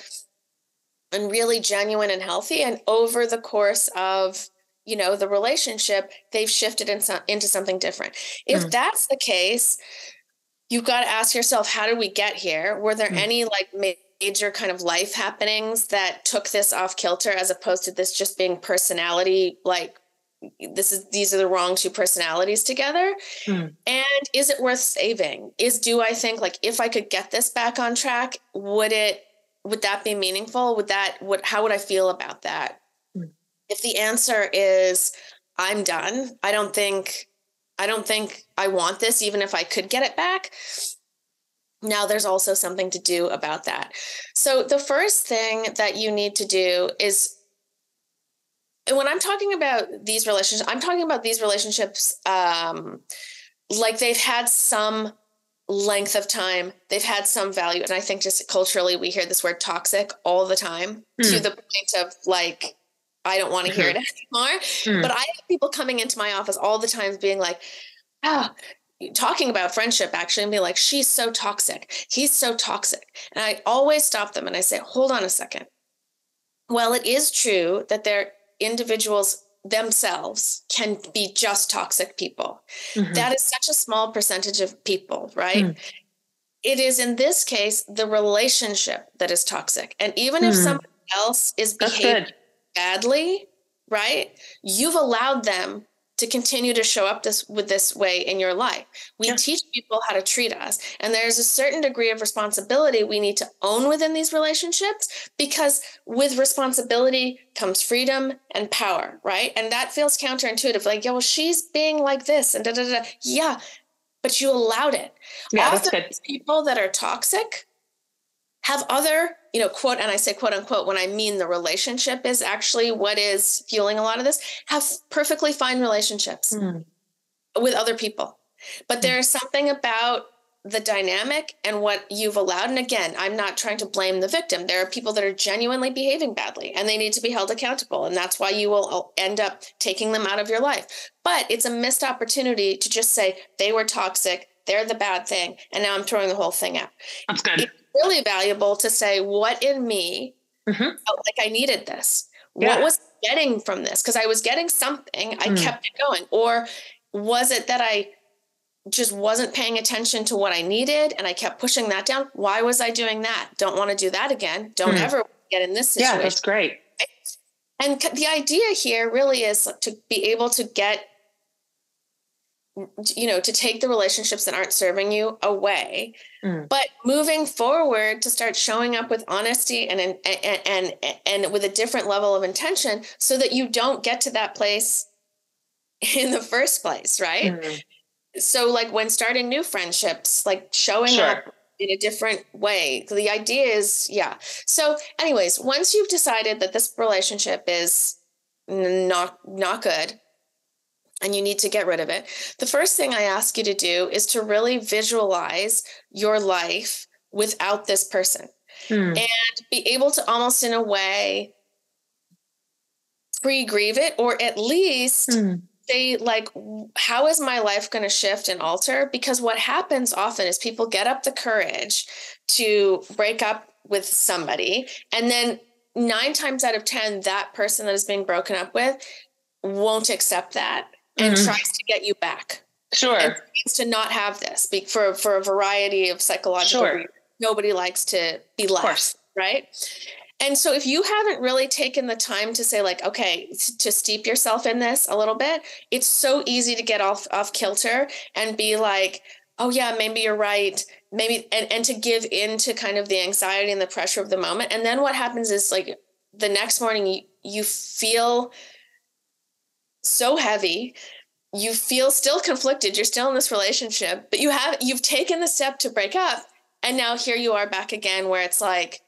and really genuine and healthy. And over the course of, you know, the relationship, they've shifted in some, into something different. If mm. that's the case, you've got to ask yourself, how did we get here? Were there mm. any like major kind of life happenings that took this off kilter, as opposed to this just being personality, like this is, these are the wrong two personalities together. Mm. And is it worth saving? Is, do I think like, if I could get this back on track, would it, would that be meaningful? Would that, would, how would I feel about that? Mm. If the answer is I'm done, I don't think, I don't think I want this, even if I could get it back. Now there's also something to do about that. So the first thing that you need to do is, and when I'm talking about these relationships, I'm talking about these relationships um, like they've had some length of time, they've had some value. And I think just culturally, we hear this word toxic all the time mm. to the point of like, I don't want to mm-hmm. hear it anymore. Mm. But I have people coming into my office all the time being like, ah, oh, talking about friendship actually and be like, she's so toxic, he's so toxic. And I always stop them and I say, hold on a second. Well, it is true that they're individuals themselves can be just toxic people. Mm-hmm. That is such a small percentage of people, right? Mm. It is in this case, the relationship that is toxic. And even mm. if somebody else is behaving badly, right? You've allowed them to continue to show up this with this way in your life. We yeah. teach people how to treat us. And there's a certain degree of responsibility we need to own within these relationships, because with responsibility comes freedom and power, right? And that feels counterintuitive. Like, yeah, well, she's being like this and da, da, da. Yeah, but you allowed it. Yeah, often people that are toxic have other, you know, quote, and I say quote unquote, when I mean the relationship is actually what is fueling a lot of this, have perfectly fine relationships mm. with other people. But mm. there is something about the dynamic and what you've allowed. And again, I'm not trying to blame the victim. There are people that are genuinely behaving badly and they need to be held accountable. And that's why you will end up taking them out of your life. But it's a missed opportunity to just say they were toxic. They're the bad thing. And now I'm throwing the whole thing out. That's good. It's really valuable to say, what in me mm-hmm. felt like I needed this? Yeah. What was I getting from this? Because I was getting something. I mm. kept it going. Or was it that I just wasn't paying attention to what I needed and I kept pushing that down? Why was I doing that? Don't want to do that again. Don't mm. ever get in this situation. Yeah, that's great. And the idea here really is to be able to get, you know, to take the relationships that aren't serving you away, mm. but moving forward to start showing up with honesty and, and, and, and, and with a different level of intention so that you don't get to that place in the first place. Right. Mm. So like when starting new friendships, like showing sure. up in a different way, the idea is, yeah. So anyways, once you've decided that this relationship is not, not good and you need to get rid of it, the first thing I ask you to do is to really visualize your life without this person hmm. and be able to almost in a way pre-grieve it, or at least hmm. say, like, how is my life going to shift and alter? Because what happens often is people get up the courage to break up with somebody. And then nine times out of ten, that person that is being broken up with won't accept that and mm-hmm. tries to get you back. Sure. And tries to not have this for, for a variety of psychological sure. reasons. Nobody likes to be left. Right. And so if you haven't really taken the time to say, like, okay, to steep yourself in this a little bit, it's so easy to get off, off kilter and be like, oh yeah, maybe you're right. Maybe, and, and to give in to kind of the anxiety and the pressure of the moment. And then what happens is, like, the next morning you, you feel so heavy, you feel still conflicted. You're still in this relationship, but you have, you've taken the step to break up. And now here you are back again, where it's like,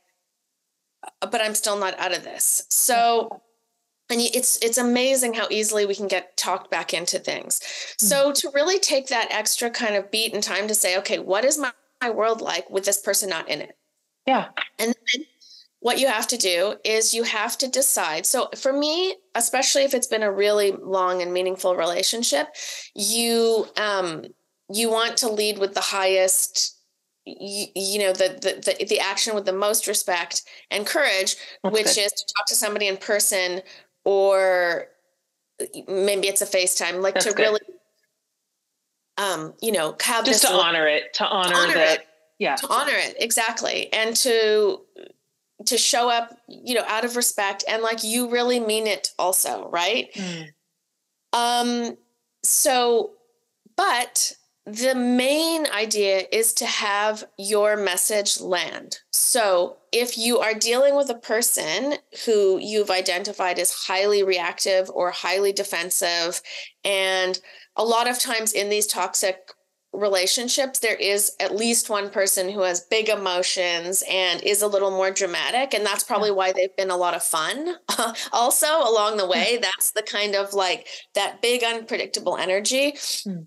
but I'm still not out of this. So, and it's, it's amazing how easily we can get talked back into things. So to really take that extra kind of beat and time to say, okay, what is my, my world like with this person not in it? Yeah. And then what you have to do is you have to decide. So for me, especially if it's been a really long and meaningful relationship, you, um, you want to lead with the highest, You, you know, the, the, the, the action with the most respect and courage, That's which good. Is to talk to somebody in person, or maybe it's a FaceTime, like That's to good. Really, um, you know, have just this to honor it, to honor, honor that. It, yeah. To honor it. Exactly. And to, to show up, you know, out of respect and like, you really mean it also. Right. Mm. Um, so, but the main idea is to have your message land. So if you are dealing with a person who you've identified as highly reactive or highly defensive, and a lot of times in these toxic relationships, there is at least one person who has big emotions and is a little more dramatic. And that's probably why they've been a lot of fun. Also, along the way, that's the kind of like that big unpredictable energy. Mm.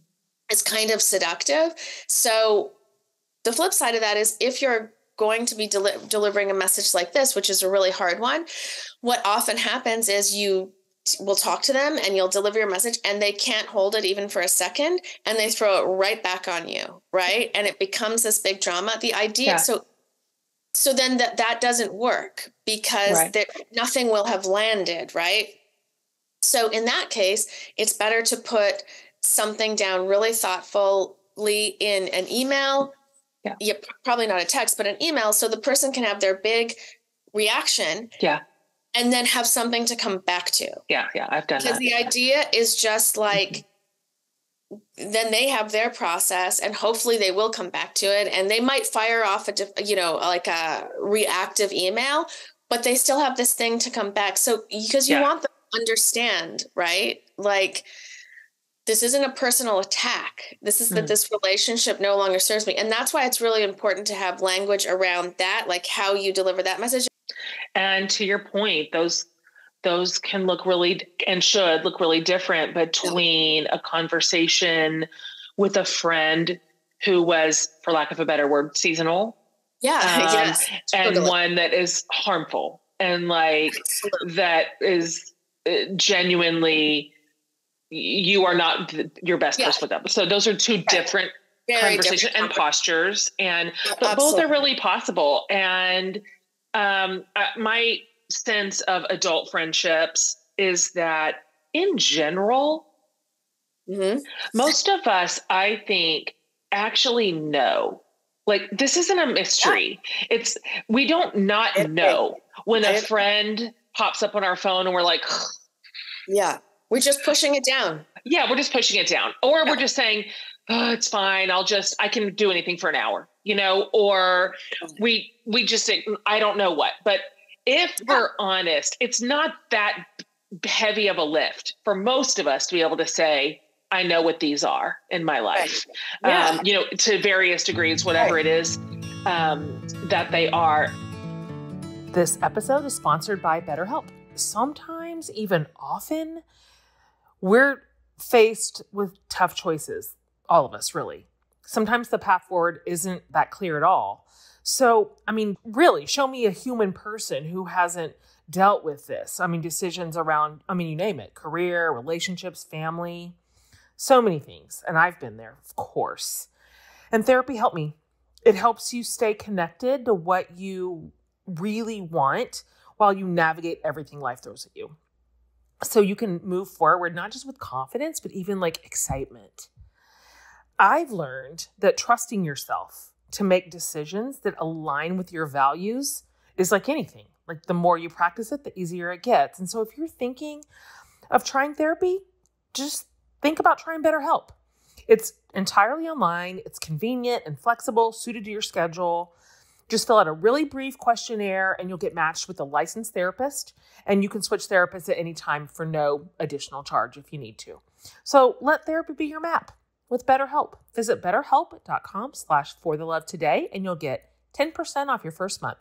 It's kind of seductive. So the flip side of that is if you're going to be deli- delivering a message like this, which is a really hard one, what often happens is you t- will talk to them and you'll deliver your message and they can't hold it even for a second. And they throw it right back on you. Right. And it becomes this big drama. The idea. Yeah. So, so then that, that doesn't work because right. there, nothing will have landed. Right. So in that case, it's better to put something down really thoughtfully in an email, yeah. yeah, probably not a text, but an email. So the person can have their big reaction yeah, and then have something to come back to. Yeah. Yeah. I've done because that. Because the yeah. idea is just like, mm-hmm. then they have their process and hopefully they will come back to it. And they might fire off a, diff, you know, like a reactive email, but they still have this thing to come back. So, because you yeah. want them to understand, right? Like, this isn't a personal attack. This is that mm. this relationship no longer serves me. And that's why it's really important to have language around that, like how you deliver that message. And to your point, those those can look really and should look really different between a conversation with a friend who was, for lack of a better word, seasonal. Yeah. Um, yes. And totally. One that is harmful and like Absolutely. That is genuinely, you are not th- your best yeah. person with them. So those are two right. different Very conversations different. and postures, and yeah, but absolutely. both are really possible. And um, uh, my sense of adult friendships is that in general, mm-hmm. most of us, I think, actually know. Like, this isn't a mystery. Yeah. It's, we don't not it, know it, when it, a friend it. pops up on our phone and we're like, yeah, we're just pushing it down. Yeah. We're just pushing it down. Or yeah. we're just saying, oh, it's fine. I'll just, I can do anything for an hour, you know, or we, we just think, I don't know what, but if yeah. we're honest, it's not that heavy of a lift for most of us to be able to say, I know what these are in my life, right. yeah. um, you know, to various degrees, whatever right. it is um, that they are. This episode is sponsored by BetterHelp. Sometimes, even often, we're faced with tough choices, all of us, really. Sometimes the path forward isn't that clear at all. So, I mean, really, show me a human person who hasn't dealt with this. I mean, decisions around, I mean, you name it, career, relationships, family, so many things. And I've been there, of course. And therapy helped me. It helps you stay connected to what you really want while you navigate everything life throws at you. So you can move forward, not just with confidence, but even like excitement. I've learned that trusting yourself to make decisions that align with your values is like anything. Like, the more you practice it, the easier it gets. And so if you're thinking of trying therapy, just think about trying BetterHelp. It's entirely online. It's convenient and flexible, suited to your schedule. Just fill out a really brief questionnaire and you'll get matched with a licensed therapist, and you can switch therapists at any time for no additional charge if you need to. So let therapy be your map with BetterHelp. Visit betterhelp.com slash for the love today and you'll get ten percent off your first month.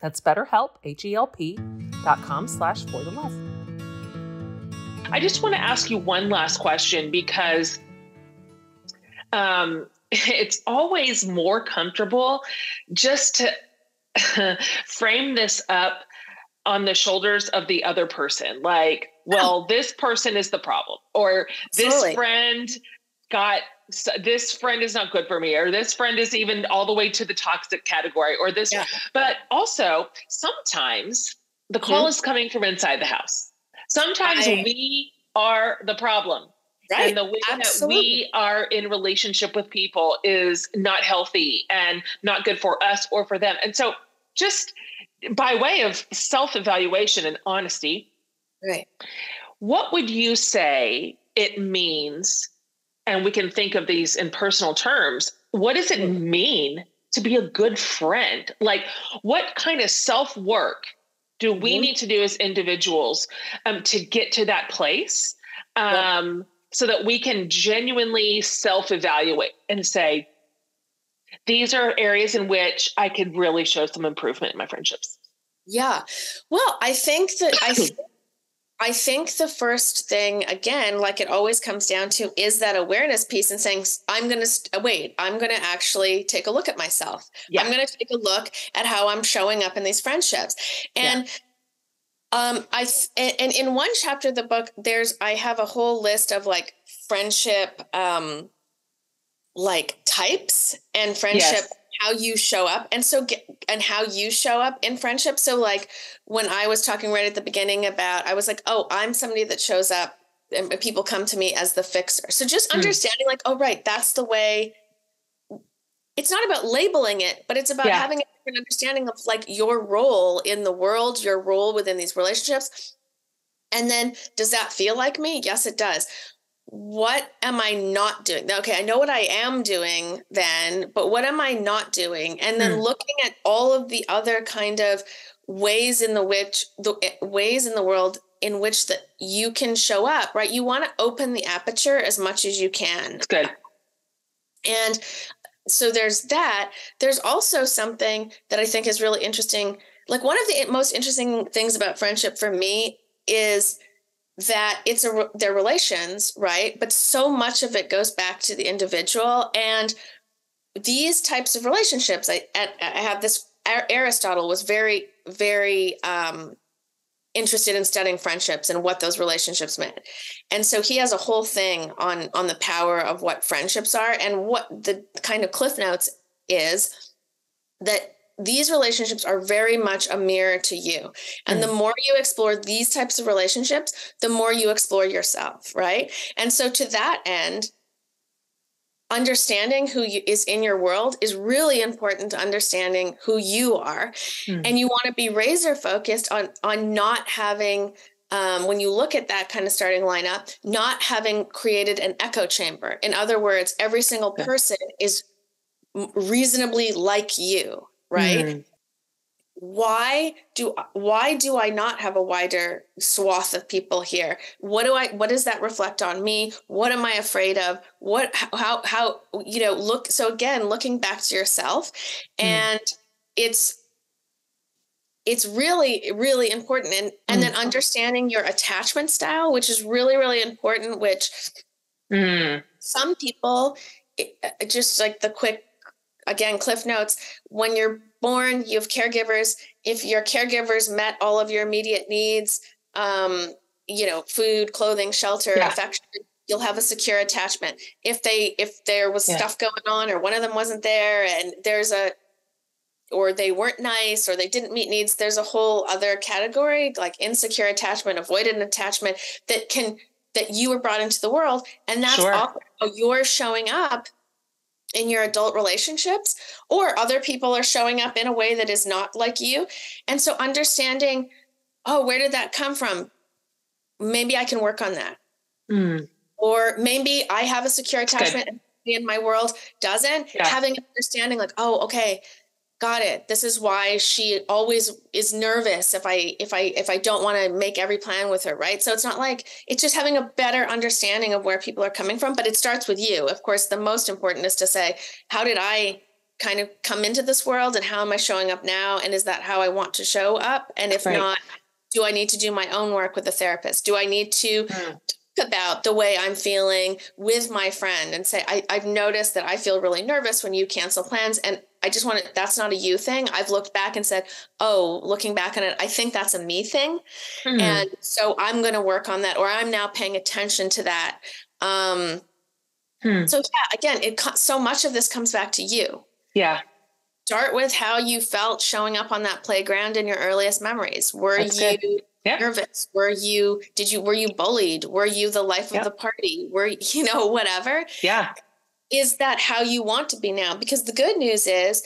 That's BetterHelp, H E L P dot com slash for the love. I just want to ask you one last question, because um, it's always more comfortable just to uh, frame this up on the shoulders of the other person. Like, well, this person is the problem, or this Absolutely. friend got, this friend is not good for me, or this friend is even all the way to the toxic category, or this. Yeah. But also sometimes the call mm-hmm. is coming from inside the house. Sometimes I, we are the problem, right? And the way Absolutely. that we are in relationship with people is not healthy and not good for us or for them. And so, just by way of self-evaluation and honesty, right? What would you say it means? And we can think of these in personal terms. What does it mean to be a good friend? Like, what kind of self-work do we mm-hmm. need to do as individuals um, to get to that place um, yep. so that we can genuinely self-evaluate and say, these are areas in which I could really show some improvement in my friendships? Yeah. Well, I think that I, th- I think the first thing, again, like it always comes down to, is that awareness piece and saying, I'm going to st- wait, I'm going to actually take a look at myself. Yeah. I'm going to take a look at how I'm showing up in these friendships. And, yeah. um, I, and, and in one chapter of the book, there's, I have a whole list of like friendship, um, like types and friendship, yes. how you show up. And so, get, and how you show up in friendship. So like when I was talking right at the beginning about, I was like, oh, I'm somebody that shows up and people come to me as the fixer. So just understanding mm. like, oh, right. That's the way. It's not about labeling it, but it's about yeah. having a different understanding of like your role in the world, your role within these relationships. And then, does that feel like me? Yes, it does. What am I not doing? Okay, I know what I am doing then, but what am I not doing? And then mm. looking at all of the other kind of ways in the which the ways in the world in which that you can show up, right? You want to open the aperture as much as you can. That's good. And so there's that. There's also something that I think is really interesting. Like, one of the most interesting things about friendship for me is that it's a, they're relations, right? But so much of it goes back to the individual. And these types of relationships, I, I have this, Aristotle was very, very um, interested in studying friendships and what those relationships meant. And so he has a whole thing on, on the power of what friendships are, and what the kind of cliff notes is that these relationships are very much a mirror to you. And mm-hmm. the more you explore these types of relationships, the more you explore yourself, right? And so to that end, understanding who you, is in your world is really important to understanding who you are. Mm-hmm. And you want to be razor focused on, on not having, um, when you look at that kind of starting lineup, not having created an echo chamber. In other words, every single person yeah. is reasonably like you, right? Mm-hmm. Why do, why do I not have a wider swath of people here? What do I, what does that reflect on me? What am I afraid of? What, how, how, you know, look, so again, looking back to yourself, and mm. it's, it's really, really important. And, and mm. then understanding your attachment style, which is really, really important, which mm. some people, just like the quick, again, cliff notes, when you're born, you have caregivers. If your caregivers met all of your immediate needs, um, you know, food, clothing, shelter, yeah. affection, you'll have a secure attachment. If they, if there was yeah. stuff going on, or one of them wasn't there, and there's a, or they weren't nice, or they didn't meet needs, there's a whole other category, like insecure attachment, avoidant attachment, that can, that you were brought into the world. And that's sure. all you're showing up in your adult relationships, or other people are showing up in a way that is not like you. And so understanding, oh, where did that come from? Maybe I can work on that. Mm. Or maybe I have a secure attachment and in my world doesn't. Yeah. Having an understanding like, oh, okay, got it. This is why she always is nervous if I, if I, if I don't want to make every plan with her. Right. So it's not like, it's just having a better understanding of where people are coming from, but it starts with you. Of course, the most important is to say, how did I kind of come into this world, and how am I showing up now? And is that how I want to show up? And if right. not, do I need to do my own work with a therapist? Do I need to mm. talk about the way I'm feeling with my friend and say, I, I've noticed that I feel really nervous when you cancel plans, and I just want to, that's not a you thing. I've looked back and said, oh, looking back on it, I think that's a me thing. Mm-hmm. And so I'm going to work on that, or I'm now paying attention to that. Um, hmm. So yeah, again, it, so much of this comes back to you. Yeah. Start with how you felt showing up on that playground in your earliest memories. Were that's you good. Yep. nervous? Were you, did you, were you bullied? Were you the life yep. of the party? Were you know, whatever. Yeah. Is that how you want to be now? Because the good news is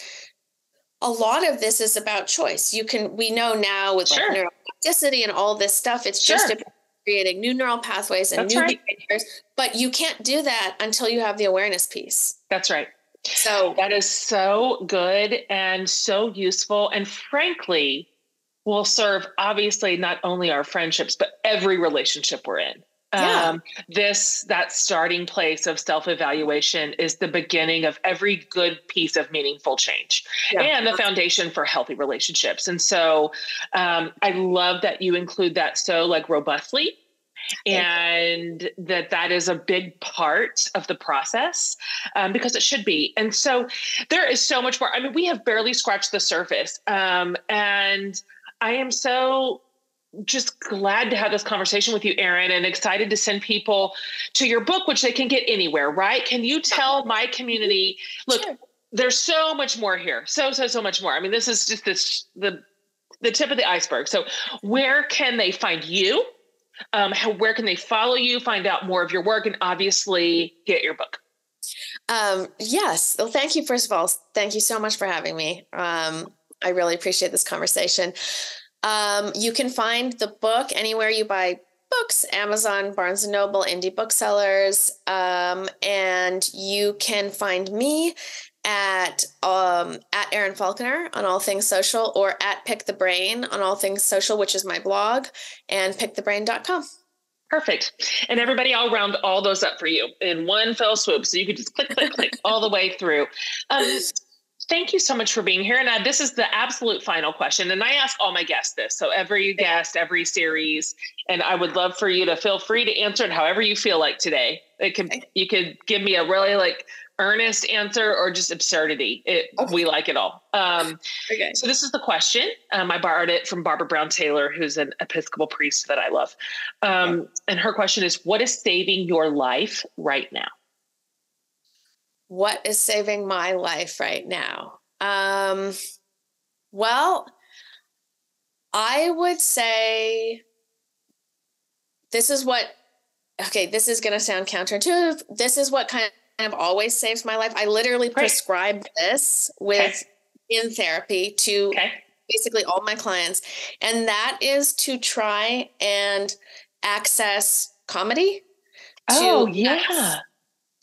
a lot of this is about choice. You can, we know now with sure. like neuroplasticity and all this stuff, it's sure. just about creating new neural pathways and that's new right. behaviors, but you can't do that until you have the awareness piece. That's right. So that is so good and so useful. And frankly, will serve obviously not only our friendships, but every relationship we're in. Yeah. Um, this, that starting place of self-evaluation is the beginning of every good piece of meaningful change yeah. and the foundation for healthy relationships. And so, um, I love that you include that so like robustly Thank and you. that that is a big part of the process, um, because it should be. And so there is so much more. I mean, we have barely scratched the surface. Um, and I am so just glad to have this conversation with you, Erin, and excited to send people to your book, which they can get anywhere, right? Can you tell my community, look, sure. there's so much more here. So, so, so much more. I mean, this is just this, the, the tip of the iceberg. So where can they find you? Um, how, where can they follow you, find out more of your work, and obviously get your book? Um, yes. Well, thank you. First of all, thank you so much for having me. Um, I really appreciate this conversation. Um, you can find the book anywhere you buy books, Amazon, Barnes and Noble, indie booksellers. Um, and you can find me at, um, at Erin Falconer on all things social, or at Pick the Brain on all things social, which is my blog, and pick the brain dot com. Perfect. And everybody, I'll round all those up for you in one fell swoop. So you could just click, click, click all the way through. Um, Thank you so much for being here. And I, this is the absolute final question. And I ask all my guests this. So every guest, every series, and I would love for you to feel free to answer it however you feel like today. It can, you could give me a really like earnest answer or just absurdity. It, okay. We like it all. Um, okay. So this is the question. Um, I borrowed it from Barbara Brown Taylor, who's an Episcopal priest that I love. Um, okay. And her question is, what is saving your life right now? What is saving my life right now? Um, well, I would say this is what, okay, this is going to sound counterintuitive. This is what kind of always saves my life. I literally right. prescribe this with okay. in therapy to okay. basically all my clients. And that is to try and access comedy. Oh, to yeah. access,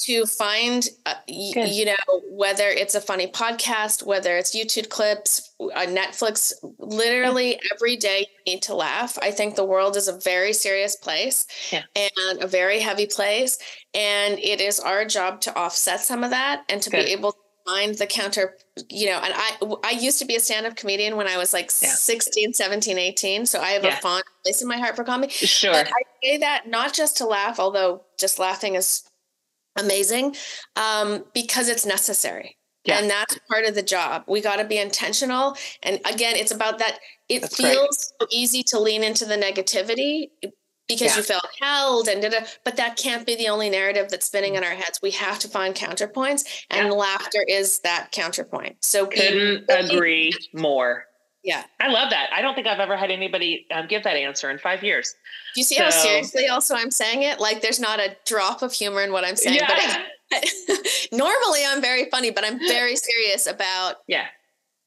to find, uh, y- you know, whether it's a funny podcast, whether it's YouTube clips, uh, Netflix, literally yeah. every day you need to laugh. I think the world is a very serious place yeah. and a very heavy place. And it is our job to offset some of that and to Good. be able to find the counter, you know, and I, I used to be a stand-up comedian when I was like yeah. sixteen, seventeen, eighteen. So I have yeah. a fond place in my heart for comedy. Sure. But I say that not just to laugh, although just laughing is amazing, um, because it's necessary. Yeah. And that's part of the job. We got to be intentional. And again, it's about that. It that's feels right. so easy to lean into the negativity because yeah. you felt held and da-da, but that can't be the only narrative that's spinning in our heads. We have to find counterpoints, and yeah. laughter is that counterpoint. So couldn't we, agree we, more. Yeah. I love that. I don't think I've ever had anybody um, give that answer in five years. Do you see so. how seriously also I'm saying it? Like there's not a drop of humor in what I'm saying. Yeah. But normally I'm very funny, but I'm very serious about yeah.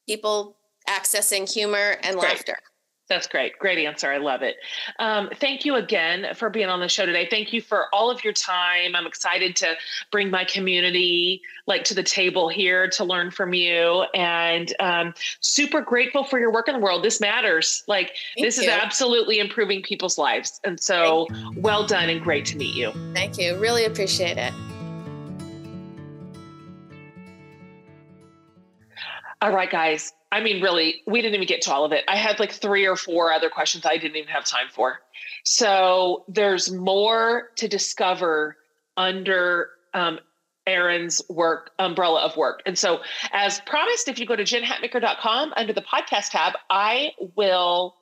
people accessing humor and great. laughter. That's great. Great answer. I love it. Um, thank you again for being on the show today. Thank you for all of your time. I'm excited to bring my community like to the table here to learn from you, and um, super grateful for your work in the world. This matters. Like thank this you. is absolutely improving people's lives. And so well done and great to meet you. Thank you. Really appreciate it. All right, guys. I mean, really, we didn't even get to all of it. I had like three or four other questions I didn't even have time for. So there's more to discover under um, Erin's work, umbrella of work. And so as promised, if you go to jen hatmaker dot com under the podcast tab, I will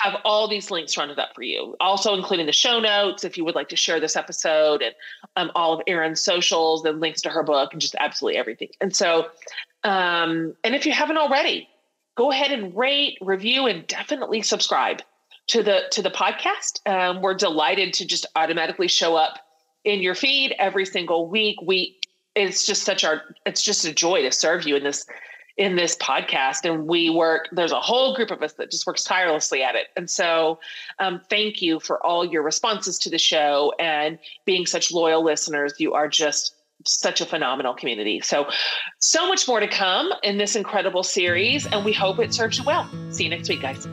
have all these links rounded up for you. Also including the show notes, if you would like to share this episode, and um, all of Erin's socials and links to her book and just absolutely everything. And so Um, and if you haven't already, go ahead and rate, review, and definitely subscribe to the, to the podcast. Um, we're delighted to just automatically show up in your feed every single week. We, it's just such our, it's just a joy to serve you in this, in this podcast. And we work, there's a whole group of us that just works tirelessly at it. And so, um, thank you for all your responses to the show and being such loyal listeners. You are just such a phenomenal community. So, so much more to come in this incredible series, and we hope it serves you well. See you next week, guys.